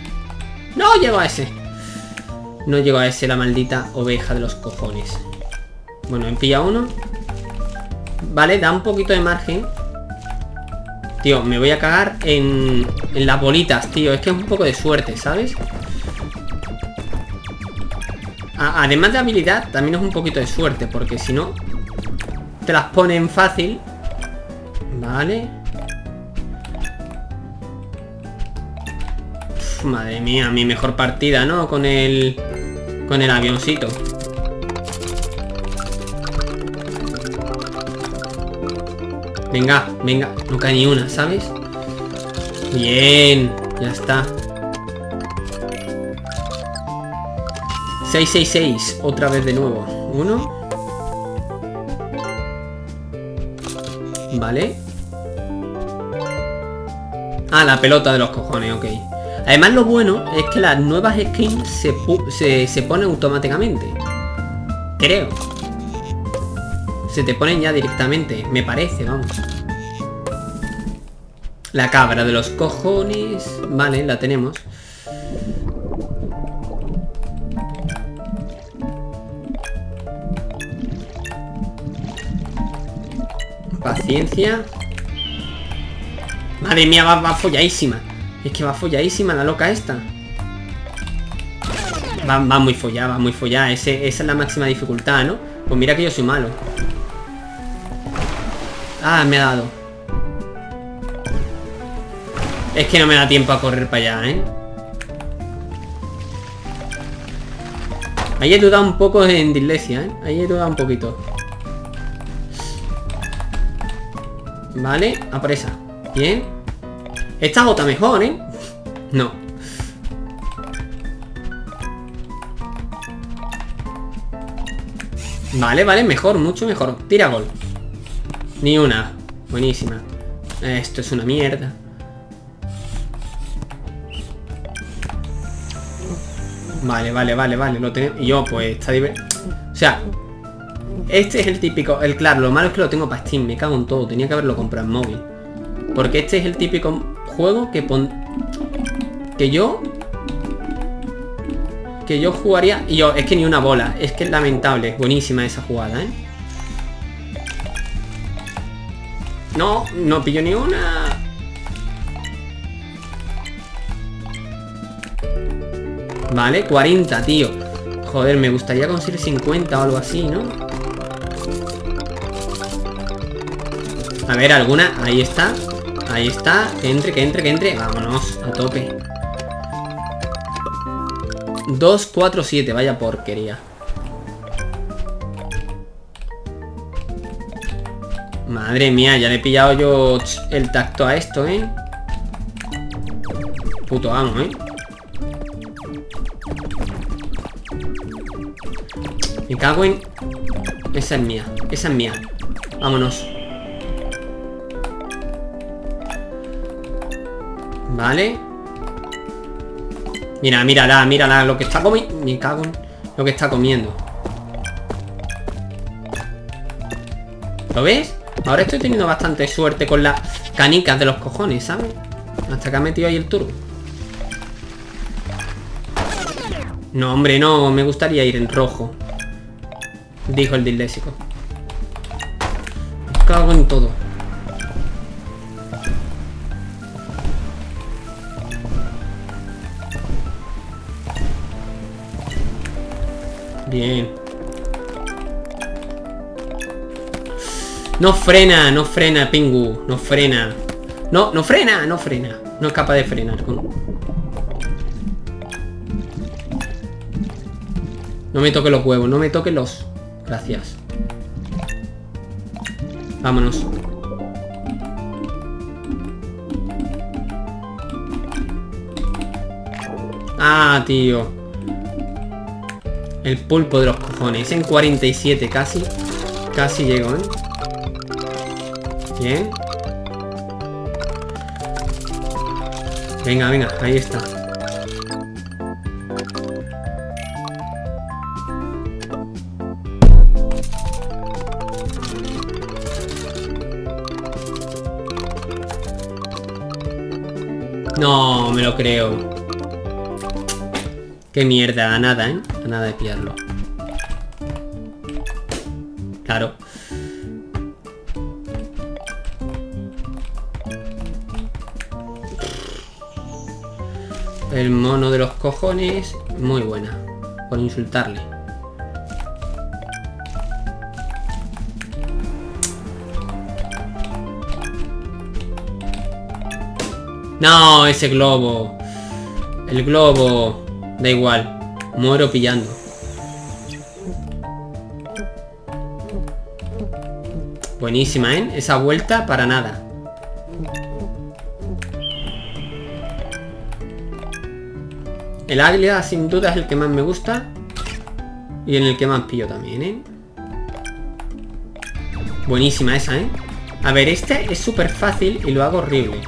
No llego a ese. No llego a ese, la maldita oveja de los cojones. Bueno, he pillado uno. Vale, da un poquito de margen. Tío, me voy a cagar en, en las bolitas, tío. Es que es un poco de suerte, ¿sabes? A, además de habilidad, también es un poquito de suerte. Porque si no... Te las ponen fácil. Vale. Uf, madre mía, mi mejor partida, ¿no? Con el... Con el avioncito. Venga, venga. No cae ni una, ¿sabes? Bien. Ya está. seis seis seis. Otra vez de nuevo. Uno. Vale. Ah, la pelota de los cojones, ok. Además lo bueno es que las nuevas skins se, se, se ponen automáticamente. Creo. Se te ponen ya directamente, me parece, vamos. La cabra de los cojones. Vale, la tenemos. Paciencia. Madre mía, va, va folladísima. Es que va folladísima la loca esta. Va, va muy follada, va muy follada. Ese, esa es la máxima dificultad, ¿no? Pues mira que yo soy malo. Ah, me ha dado. Es que no me da tiempo a correr para allá, ¿eh? Ahí he dudado un poco en dislexia, ¿eh? Ahí he dudado un poquito. Vale, a por esa. Bien. Esta gota mejor, ¿eh? No. Vale, vale, mejor, mucho mejor. Tira gol. Ni una. Buenísima. Esto es una mierda. Vale, vale, vale, vale. Lo tengo. Yo, pues, está divertido. O sea... Este es el típico, el claro, lo malo es que lo tengo para Steam, me cago en todo, tenía que haberlo comprado en móvil. Porque este es el típico juego que pon... Que yo... Que yo jugaría... Y yo, es que ni una bola, es que es lamentable, buenísima esa jugada, ¿eh? No, no pillo ni una... Vale, cuarenta, tío. Joder, me gustaría conseguir cincuenta o algo así, ¿no? A ver, alguna. Ahí está. Ahí está. Que entre, que entre, que entre. Vámonos, a tope. dos, cuatro, siete. Vaya porquería. Madre mía, ya le he pillado yo el tacto a esto, ¿eh? Puto amo, ¿eh? Me cago en... Esa es mía. Esa es mía. Vámonos. Vale. Mira, mírala, mírala lo que está comiendo. Me cago en lo que está comiendo. ¿Lo ves? Ahora estoy teniendo bastante suerte con las canicas de los cojones, ¿sabes? Hasta que ha metido ahí el turbo. No, hombre, no. Me gustaría ir en rojo, dijo el disléxico. Me cago en todo. Bien. No frena, no frena, Pingu. No frena. No, no frena, no frena. No es capaz de frenar. No me toque los huevos, no me toque los... Gracias. Vámonos. Ah, tío. El pulpo de los cojones. En cuarenta y siete casi. Casi llego, ¿eh? Bien. Venga, venga. Ahí está. No, me lo creo. Qué mierda, a nada, ¿eh? A nada de pillarlo. Claro. El mono de los cojones. Muy buena. Por insultarle. No, ese globo. El globo. Da igual, muero pillando. Buenísima, ¿eh? Esa vuelta para nada. El águila sin duda es el que más me gusta. Y en el que más pillo también, ¿eh? Buenísima esa, ¿eh? A ver, este es súper fácil y lo hago horrible.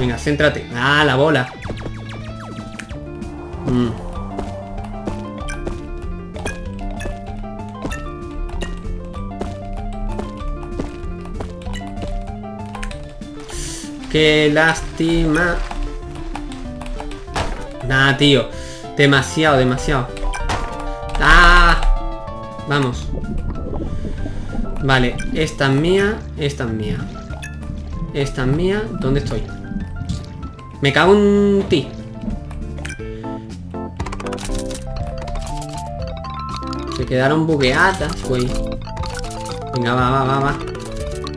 Venga, céntrate. Ah, la bola. Mm. Qué lástima. Nah, tío. Demasiado, demasiado. ¡Ah! Vamos. Vale, esta es mía. Esta es mía. Esta es mía. ¿Dónde estoy? Me cago en ti. Se quedaron bugueadas, güey. Venga, va, va, va, va.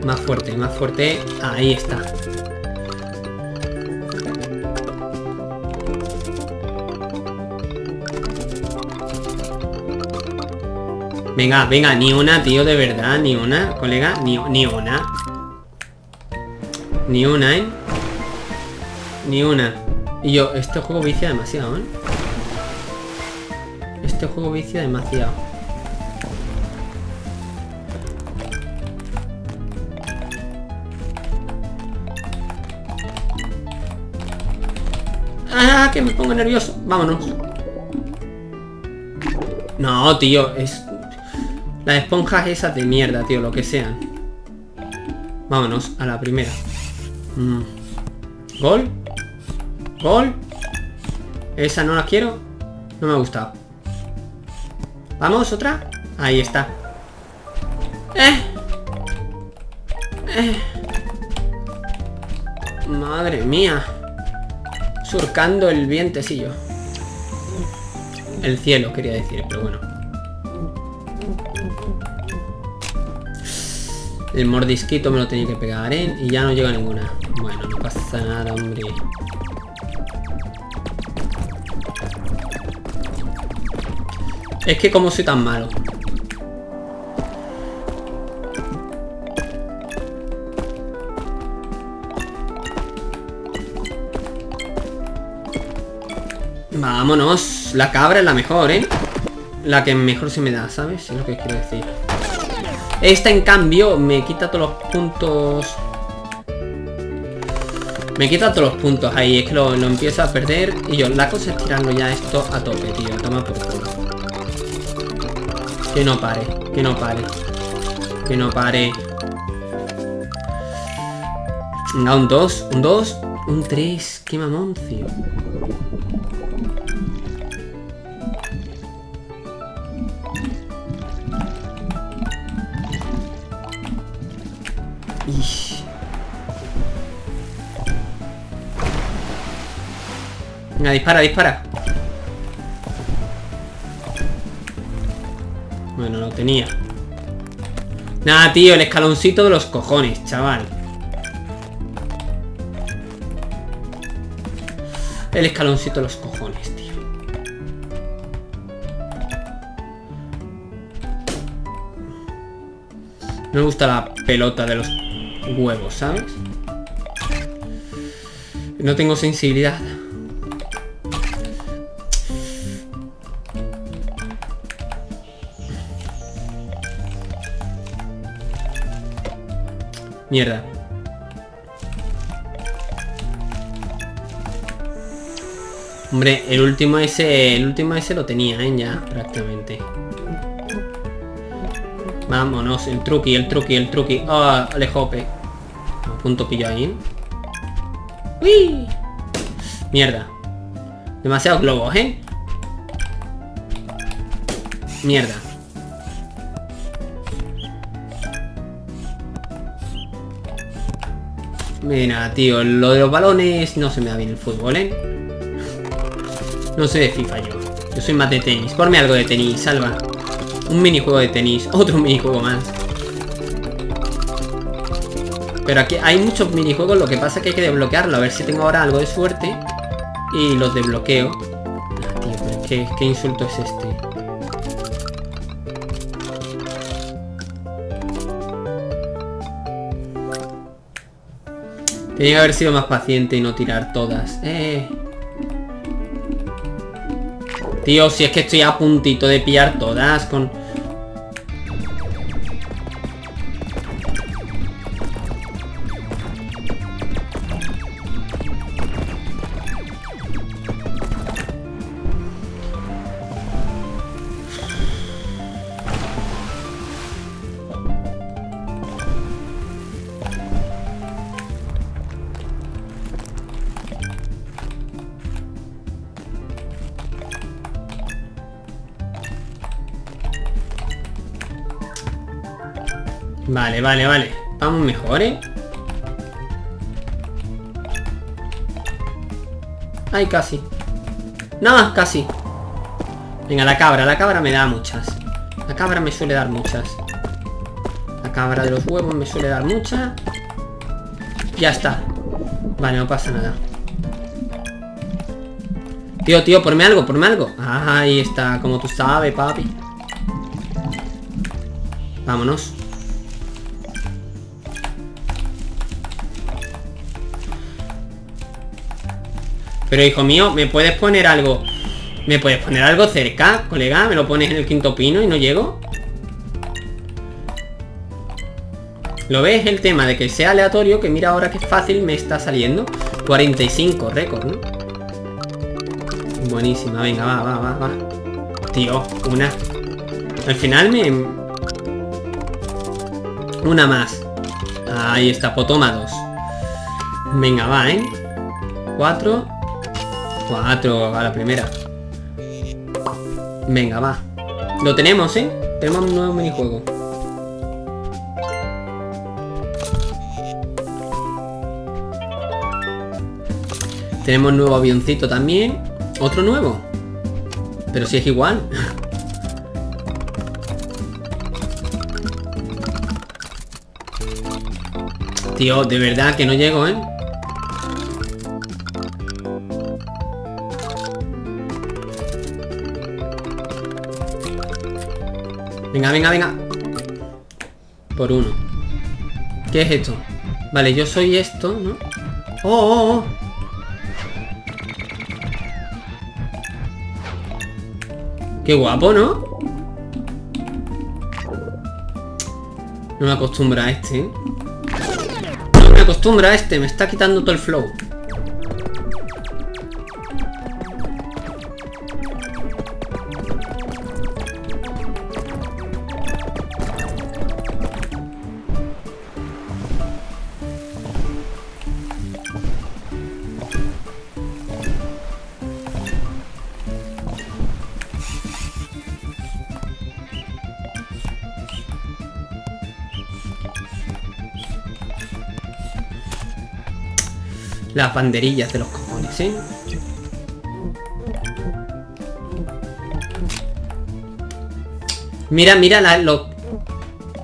Más fuerte, más fuerte. Ahí está. Venga, venga, ni una, tío, de verdad. Ni una, colega, ni, ni una. Ni una, ¿eh? Ni una. Y yo, este juego vicia demasiado, ¿eh? Este juego vicia demasiado. ¡Ah! Que me pongo nervioso. Vámonos. No, tío. Es... Las esponjas esas de mierda, tío. Lo que sean. Vámonos a la primera. Mm. Gol. Gol. Esa no la quiero. No me ha gustado. Vamos, otra. Ahí está. Eh. Eh. Madre mía. Surcando el vientecillo. El cielo, quería decir, pero bueno. El mordisquito me lo tenía que pegar, ¿eh? Y ya no llega ninguna. Bueno, no pasa nada, hombre. Es que como soy tan malo. Vámonos. La cabra es la mejor, ¿eh? La que mejor se me da, ¿sabes? Es lo que quiero decir. Esta, en cambio, me quita todos los puntos. Me quita todos los puntos ahí, es que lo, lo empiezo a perder. Y yo, la cosa es tirarlo ya esto a tope, tío. Toma por culo. Que no pare, que no pare. Que no pare. No, un dos, un dos, un tres. Qué mamón, tío. Ish. Venga, dispara, dispara. Bueno, lo tenía. Nada, tío, el escaloncito de los cojones, chaval. El escaloncito de los cojones, tío. Me gusta la pelota de los huevos, ¿sabes? No tengo sensibilidad. Mierda. Hombre, el último ese, el último ese lo tenía, ¿eh? Ya, prácticamente. Vámonos, el truqui, el truqui, el truqui. Ah, oh, le jope. Punto pillo ahí. ¡Uy! Mierda. Demasiados globos, ¿eh? Mierda. Mira, tío, lo de los balones no se me da bien el fútbol, ¿eh? No soy de FIFA yo. Yo soy más de tenis. Ponme algo de tenis, Salva. Un minijuego de tenis. Otro minijuego más. Pero aquí hay muchos minijuegos. Lo que pasa es que hay que desbloquearlo. A ver si tengo ahora algo de suerte. Y los desbloqueo. Ah, tío, pero ¿qué, qué insulto es este? Tenía que haber sido más paciente y no tirar todas. Eh. Tío, si es que estoy a puntito de pillar todas con... Vale, vale, vale. Vamos mejor, ¿eh? Ay, casi. No, casi. Venga, la cabra. La cabra me da muchas. La cabra me suele dar muchas. La cabra de los huevos me suele dar muchas. Ya está. Vale, no pasa nada. Tío, tío, ponme algo, ponme algo. Ah, ahí está, como tú sabes, papi. Vámonos. Pero hijo mío, ¿me puedes poner algo? ¿Me puedes poner algo cerca, colega? ¿Me lo pones en el quinto pino y no llego? ¿Lo ves? El tema de que sea aleatorio, que mira ahora que fácil me está saliendo. cuarenta y cinco, récord, ¿no? Buenísima, venga, va, va, va, va. Tío, una. Al final me... Una más. Ahí está, potoma dos. Venga, va, ¿eh? Cuatro... cuatro a la primera. Venga, va. Lo tenemos, ¿eh? Tenemos un nuevo minijuego. Tenemos nuevo avioncito también. Otro nuevo. Pero si es igual. Tío, de verdad que no llego, ¿eh? Venga, venga, venga. Por uno. ¿Qué es esto? Vale, yo soy esto, ¿no? ¡Oh, oh, oh! ¡Qué guapo, ¿no? No me acostumbra a este, ¿eh? No me acostumbra a este. Me está quitando todo el flow. Las banderillas de los cojones, ¿sí? Sí. Mira, mira la, los,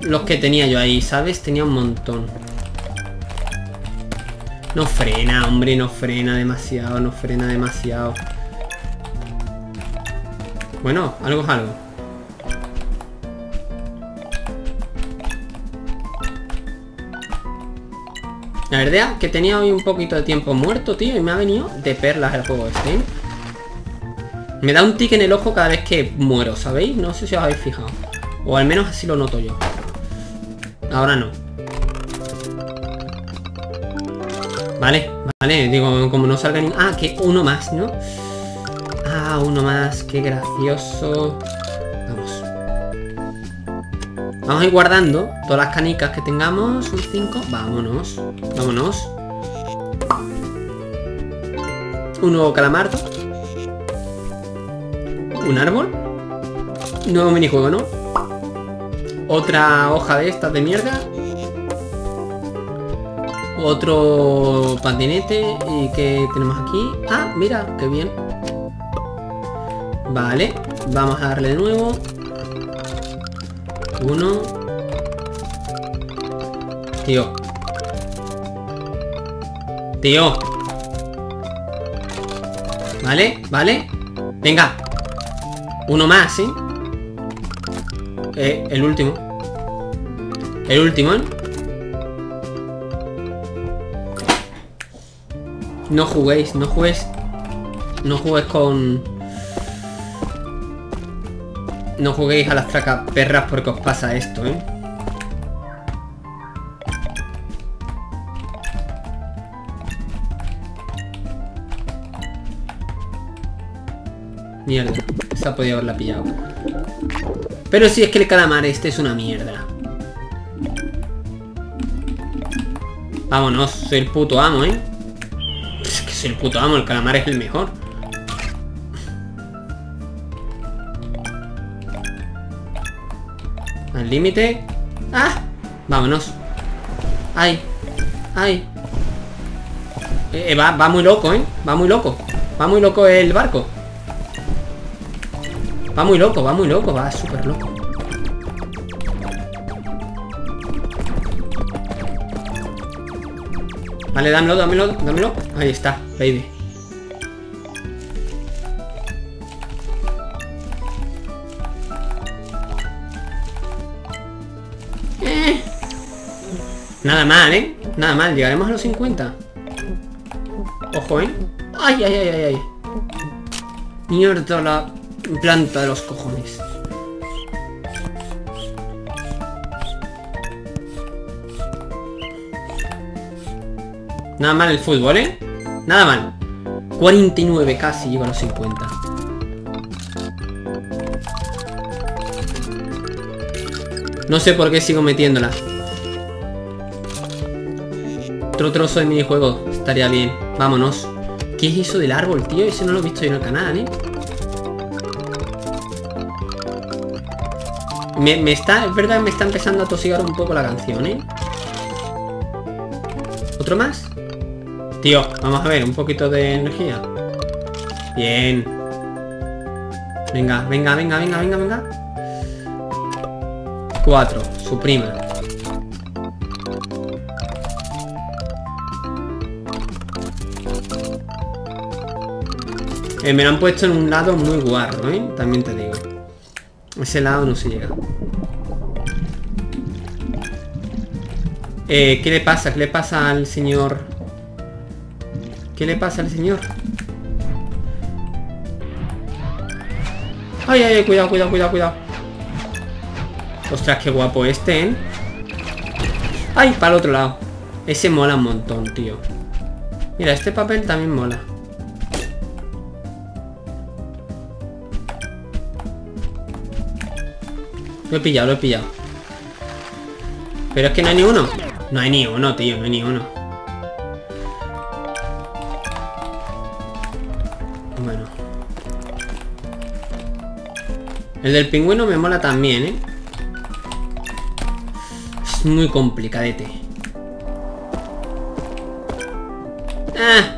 los que tenía yo ahí, ¿sabes? Tenía un montón. No frena, hombre, no frena demasiado, no frena demasiado. Bueno, algo es algo. La verdad es que tenía hoy un poquito de tiempo muerto, tío, y me ha venido de perlas el juego este. Me da un tic en el ojo cada vez que muero, ¿sabéis? No sé si os habéis fijado. O al menos así lo noto yo. Ahora no. Vale, vale, digo, como no salga ningún... Ah, que uno más, ¿no? Ah, uno más, qué gracioso. Vamos. Vamos a ir guardando todas las canicas que tengamos. Un cinco, vámonos, vámonos. Un nuevo calamardo. Un árbol. Nuevo minijuego, ¿no? Otra hoja de estas de mierda. Otro patinete. ¿Y qué tenemos aquí? Ah, mira, qué bien. Vale, vamos a darle de nuevo. Uno. Tío. Tío. Vale, vale. Venga. Uno más, ¿sí? Eh, el último. El último, ¿eh? No juguéis, no juguéis. No juguéis con... No juguéis a las tracaperras porque os pasa esto, ¿eh? Mierda, se ha podido haberla pillado. Pero sí, es que el calamar este es una mierda. Vámonos, soy el puto amo, ¿eh? Es que soy el puto amo, el calamar es el mejor. Al límite. ¡Ah! Vámonos. ¡Ay! ¡Ay! Eh, eh, va, va muy loco, ¿eh? Va muy loco. Va muy loco el barco. Va muy loco, va muy loco, va súper loco. Vale, dámelo, dámelo, dámelo. Ahí está, baby. Eh. Nada mal, ¿eh? Nada mal, llegaremos a los cincuenta. Ojo, ¿eh? ¡Ay, ay, ay, ay, ay! Mierda la... planta de los cojones. Nada mal el fútbol, ¿eh? Nada mal. cuarenta y nueve casi, lleva a los cincuenta. No sé por qué sigo metiéndola. Otro trozo de minijuego estaría bien. Vámonos. ¿Qué es eso del árbol, tío? Eso no lo he visto yo en el canal, ¿eh? Me, me está, es verdad que me está empezando a tosigar un poco la canción, ¿eh? ¿Otro más? Tío, vamos a ver, un poquito de energía. Bien. Venga, venga, venga, venga, venga, venga. Cuatro, suprima. Eh, me lo han puesto en un lado muy guarro, ¿eh? También te digo. Ese lado no se llega. Eh, ¿qué le pasa? ¿Qué le pasa al señor? ¿Qué le pasa al señor? Ay, ay, ay, cuidado, cuidado, cuidado, cuidado. Ostras, qué guapo este, ¿eh? Ay, para el otro lado. Ese mola un montón, tío. Mira, este papel también mola. Lo he pillado, lo he pillado. Pero es que no hay ni uno. No hay ni uno, tío, no hay ni uno. Bueno. El del pingüino me mola también, ¿eh? Es muy complicadete. ¡Ah!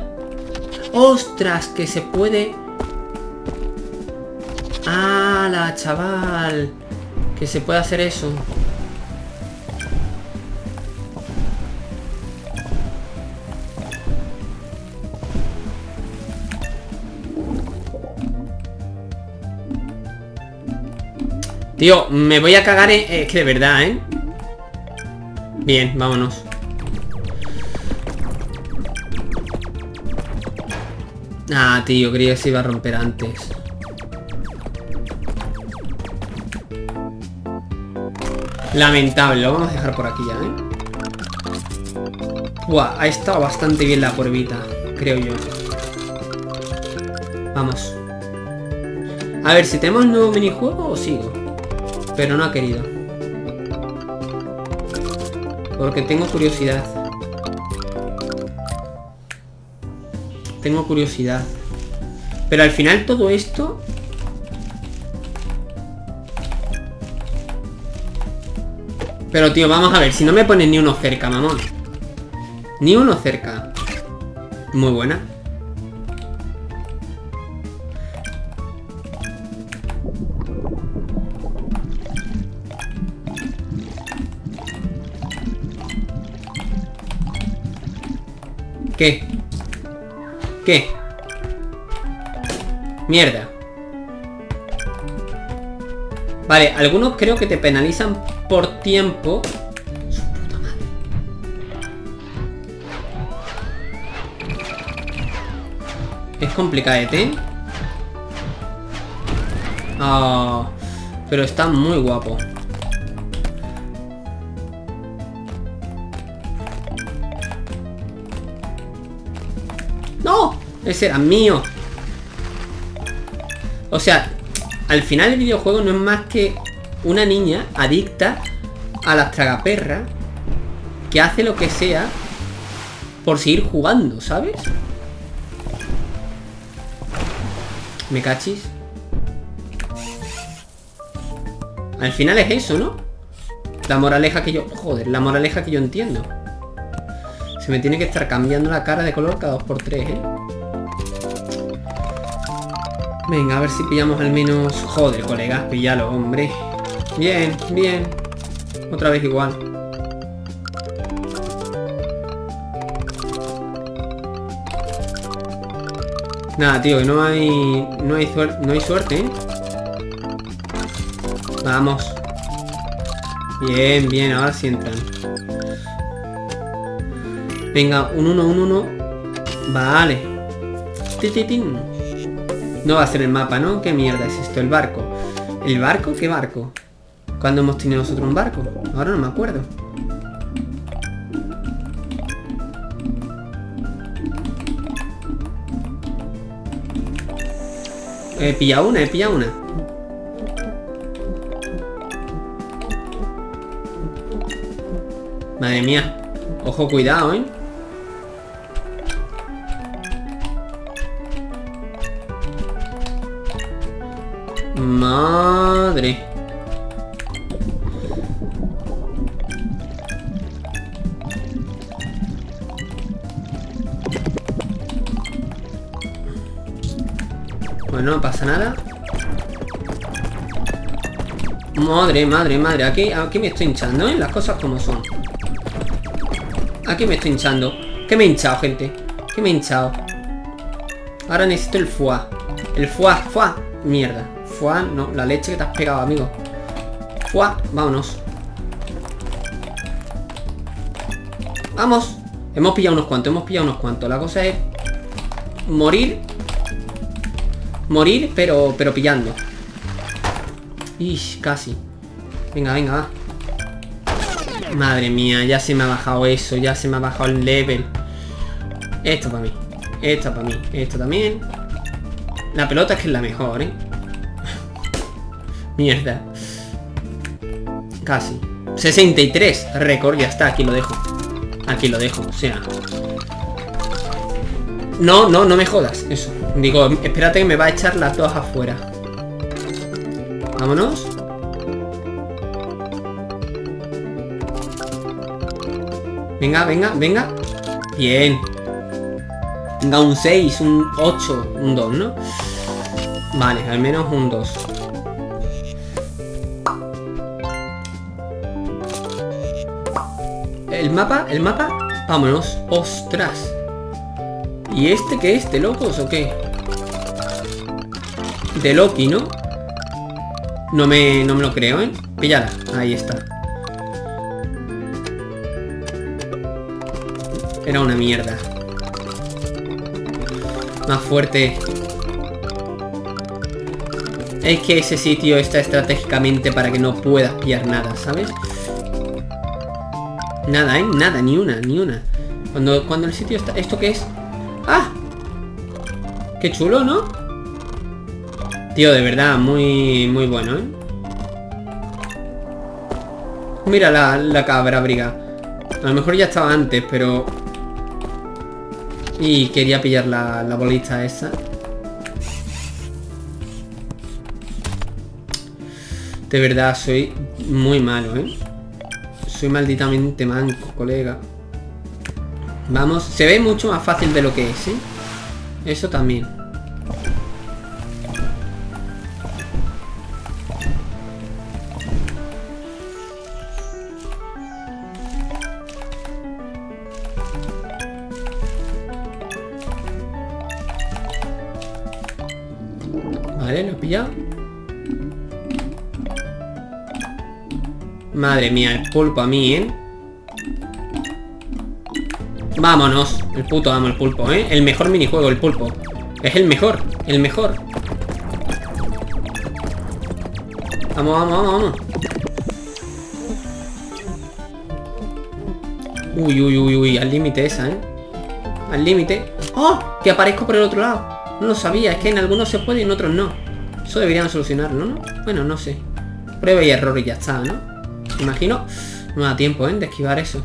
¡Ostras! Que se puede... ¡Hala, chaval! Que se puede hacer eso. Tío, me voy a cagar en... Es que de verdad, ¿eh? Bien, vámonos. Ah, tío, creía que se iba a romper antes. Lamentable, lo vamos a dejar por aquí ya, ¿eh? Buah, ha estado bastante bien la pruebita, creo yo. Vamos. A ver, si tenemos nuevo minijuego o sigo. Pero no ha querido. Porque tengo curiosidad. Tengo curiosidad. Pero al final todo esto... Pero tío, vamos a ver, si no me ponen ni uno cerca, mamón. Ni uno cerca. Muy buena. ¿Qué? ¿Qué? Mierda. Vale, algunos creo que te penalizan por tiempo. Su puta madre. Es complicadete. Oh, pero está muy guapo. ¡No! Ese era mío. O sea... Al final el videojuego no es más que una niña adicta a las tragaperras que hace lo que sea por seguir jugando, ¿sabes? ¿Me cachis? Al final es eso, ¿no? La moraleja que yo... Joder, la moraleja que yo entiendo. Se me tiene que estar cambiando la cara de color cada dos por tres, ¿eh? Venga, a ver si pillamos al menos... Joder, colegas, píllalo, hombre. Bien, bien. Otra vez igual. Nada, tío, que no hay... No hay, suer... no hay suerte, ¿eh? Vamos. Bien, bien, ahora sí entran. Venga, un uno uno uno. Vale. Tititín. No va a ser el mapa, ¿no? ¿Qué mierda es esto? El barco. ¿El barco? ¿Qué barco? ¿Cuándo hemos tenido nosotros un barco? Ahora no me acuerdo. He pillado una, he pillado una. Madre mía. Ojo, cuidado, ¿eh? Madre. Bueno, no pasa nada. Madre, madre, madre. Aquí, aquí me estoy hinchando, ¿eh? Las cosas como son. Aquí me estoy hinchando. Que me he hinchado, gente. Que me he hinchado. Ahora necesito el foie. El foie, foie. Mierda. Fuá, no, la leche que te has pegado, amigo. Fuá, vámonos. Vamos. Hemos pillado unos cuantos, hemos pillado unos cuantos. La cosa es morir. Morir, pero pero pillando. Ish, casi. Venga, venga, va. Madre mía, ya se me ha bajado eso. Ya se me ha bajado el level. Esto para mí. Esto para mí. Esto también. La pelota es que es la mejor, ¿eh? Mierda. Casi. sesenta y tres. Récord, ya está. Aquí lo dejo. Aquí lo dejo. O sea. No, no, no me jodas. Eso. Digo, espérate que me va a echar las dos afuera. Vámonos. Venga, venga, venga. Bien. Venga, un seis, un ocho, un dos, ¿no? Vale, al menos un dos. El mapa, el mapa, vámonos. Ostras. ¿Y este qué es? ¿De locos o qué? De Loki, ¿no? No me, no me lo creo, ¿eh? Píllala, ahí está. Era una mierda. Más fuerte. Es que ese sitio está estratégicamente para que no puedas pillar nada, ¿sabes? Nada, ¿eh? Nada, ni una, ni una. Cuando, cuando el sitio está... ¿Esto qué es? ¡Ah! ¡Qué chulo!, ¿no? Tío, de verdad, muy, muy bueno, ¿eh? Mira la, la cabra briga. A lo mejor ya estaba antes, pero... Y quería pillar la, la bolita esa. De verdad, soy muy malo, ¿eh? Soy malditamente manco, colega. Vamos, se ve mucho más fácil de lo que es, ¿eh? Eso también. Vale, lo he pillado. Madre mía, el pulpo a mí, ¿eh? Vámonos. El puto amo el pulpo, ¿eh? El mejor minijuego, el pulpo. Es el mejor, el mejor. Vamos, vamos, vamos, vamos. Uy, uy, uy, uy. Al límite esa, ¿eh? Al límite. ¡Oh! Que aparezco por el otro lado. No lo sabía. Es que en algunos se puede y en otros no. Eso deberían solucionarlo, ¿no? Bueno, no sé. Prueba y error y ya está, ¿no? Imagino, no da tiempo, ¿eh? De esquivar eso.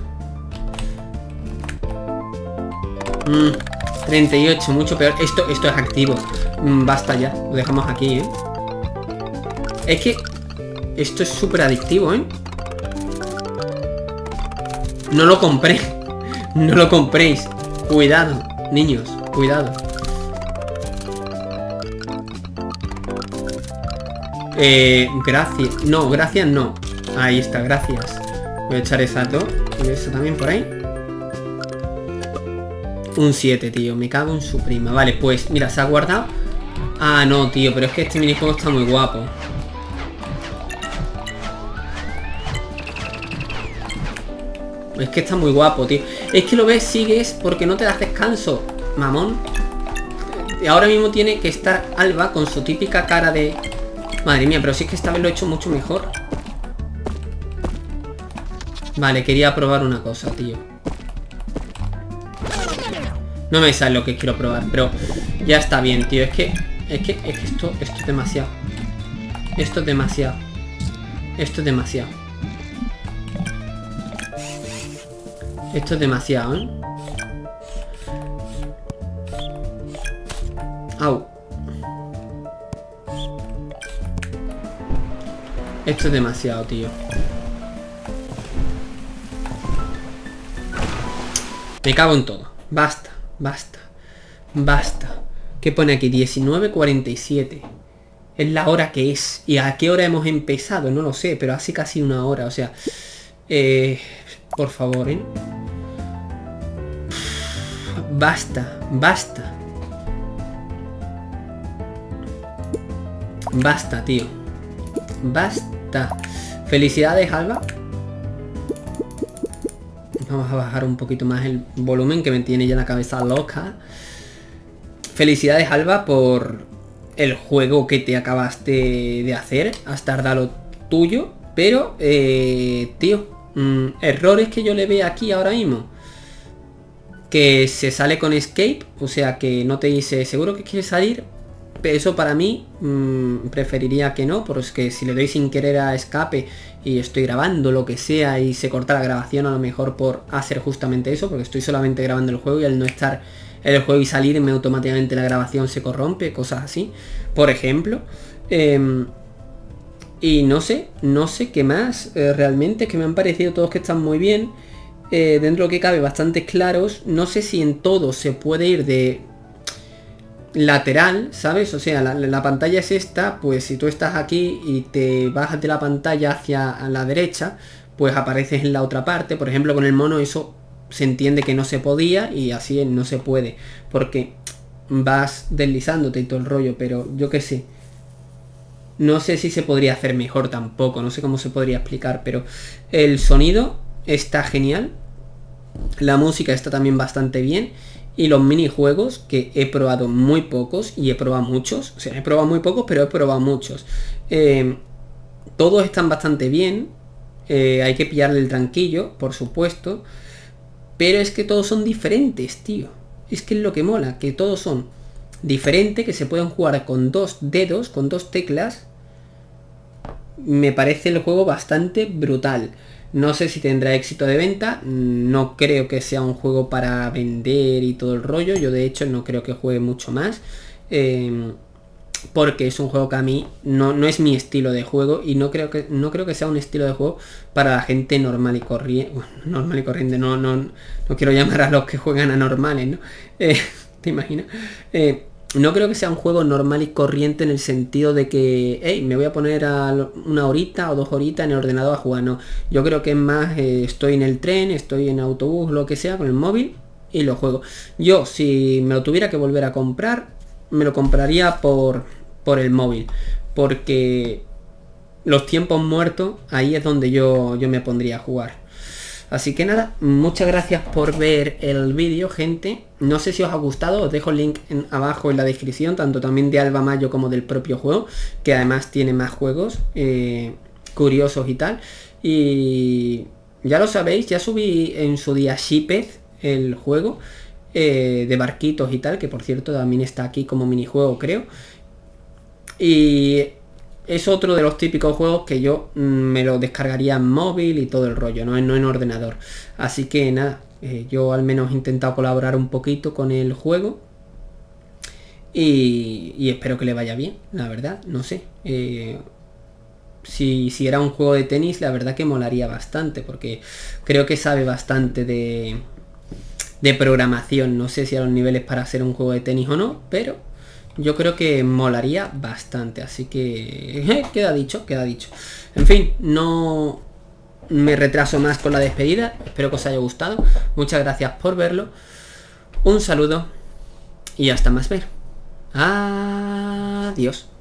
Mm, treinta y ocho, mucho peor. Esto, esto es activo. Mm, basta ya, lo dejamos aquí, ¿eh? Es que esto es súper adictivo, ¿eh? No lo compré. No lo compréis. Cuidado, niños, cuidado. Eh, gracias. No, gracias no. Ahí está, gracias. Voy a echar esa dos. Y esa también por ahí. Un siete, tío. Me cago en su prima. Vale, pues, mira, se ha guardado. Ah, no, tío. Pero es que este minijuego está muy guapo. Es que está muy guapo, tío. Es que lo ves, sigues, porque no te das descanso, mamón. Ahora mismo tiene que estar Alva con su típica cara de... Madre mía, pero sí que esta vez lo he hecho mucho mejor. Vale, quería probar una cosa, tío. No me sale lo que quiero probar, pero ya está bien, tío. Es que, es que, es que esto, esto es demasiado. Esto es demasiado. Esto es demasiado. Esto es demasiado, ¿eh? Au. Esto es demasiado, tío. Me cago en todo. Basta, basta, basta. ¿Qué pone aquí? diecinueve cuarenta y siete. Es la hora que es. ¿Y a qué hora hemos empezado? No lo sé, pero hace casi una hora. O sea, eh, por favor, ¿eh? Basta, basta. Basta, tío. Basta. Felicidades, Alva. Vamos a bajar un poquito más el volumen, que me tiene ya la cabeza loca. Felicidades, Alva, por el juego que te acabaste de hacer. Has tardado lo tuyo, pero, eh, tío, mmm, errores que yo le veo aquí ahora mismo. Que se sale con escape, o sea que no te dice, seguro que quieres salir. Eso para mí, mmm, preferiría que no, porque si le doy sin querer a escape y estoy grabando lo que sea y se corta la grabación, a lo mejor por hacer justamente eso, porque estoy solamente grabando el juego y al no estar en el juego y salirme automáticamente la grabación se corrompe, cosas así, por ejemplo. Eh, y no sé, no sé qué más, eh, realmente es que me han parecido todos que están muy bien. eh, dentro de lo que cabe bastante claros. No sé si en todo se puede ir de lateral, ¿sabes? O sea, la, la pantalla es esta, pues si tú estás aquí y te bajas de la pantalla hacia la derecha, pues apareces en la otra parte. Por ejemplo, con el mono eso se entiende que no se podía y así no se puede, porque vas deslizándote y todo el rollo, pero yo qué sé. No sé si se podría hacer mejor tampoco, no sé cómo se podría explicar, pero el sonido está genial, la música está también bastante bien, y los minijuegos, que he probado muy pocos y he probado muchos, o sea, he probado muy pocos, pero he probado muchos. Eh, todos están bastante bien, eh, hay que pillarle el tranquillo, por supuesto, pero es que todos son diferentes, tío. Es que es lo que mola, que todos son diferentes, que se pueden jugar con dos dedos, con dos teclas. Me parece el juego bastante brutal. No sé si tendrá éxito de venta, no creo que sea un juego para vender y todo el rollo. Yo de hecho no creo que juegue mucho más, eh, porque es un juego que a mí no, no es mi estilo de juego, y no creo que no creo que sea un estilo de juego para la gente normal y corriente. Normal y corriente, no, no, no quiero llamar a los que juegan anormales, ¿no? Eh, ¿te imaginas? Eh, No creo que sea un juego normal y corriente en el sentido de que, hey, me voy a poner a una horita o dos horitas en el ordenador a jugar, no. Yo creo que es más, eh, estoy en el tren, estoy en autobús, lo que sea, con el móvil y lo juego. Yo, si me lo tuviera que volver a comprar, me lo compraría por, por el móvil, porque los tiempos muertos, ahí es donde yo, yo me pondría a jugar. Así que nada, muchas gracias por ver el vídeo, gente. No sé si os ha gustado, os dejo el link en, abajo en la descripción, tanto también de Alva Majo como del propio juego, que además tiene más juegos eh, curiosos y tal. Y ya lo sabéis, ya subí en su día Ship, el juego eh, de barquitos y tal, que por cierto también está aquí como minijuego, creo. Y es otro de los típicos juegos que yo me lo descargaría en móvil y todo el rollo, no, no en ordenador. Así que nada, eh, yo al menos he intentado colaborar un poquito con el juego. Y, y espero que le vaya bien, la verdad, no sé. Eh, si, si era un juego de tenis, la verdad que molaría bastante, porque creo que sabe bastante de, de programación. No sé si a los niveles para hacer un juego de tenis o no, pero yo creo que molaría bastante, así que eh, queda dicho, queda dicho. En fin, no me retraso más con la despedida, espero que os haya gustado, muchas gracias por verlo, un saludo y hasta más ver. Adiós.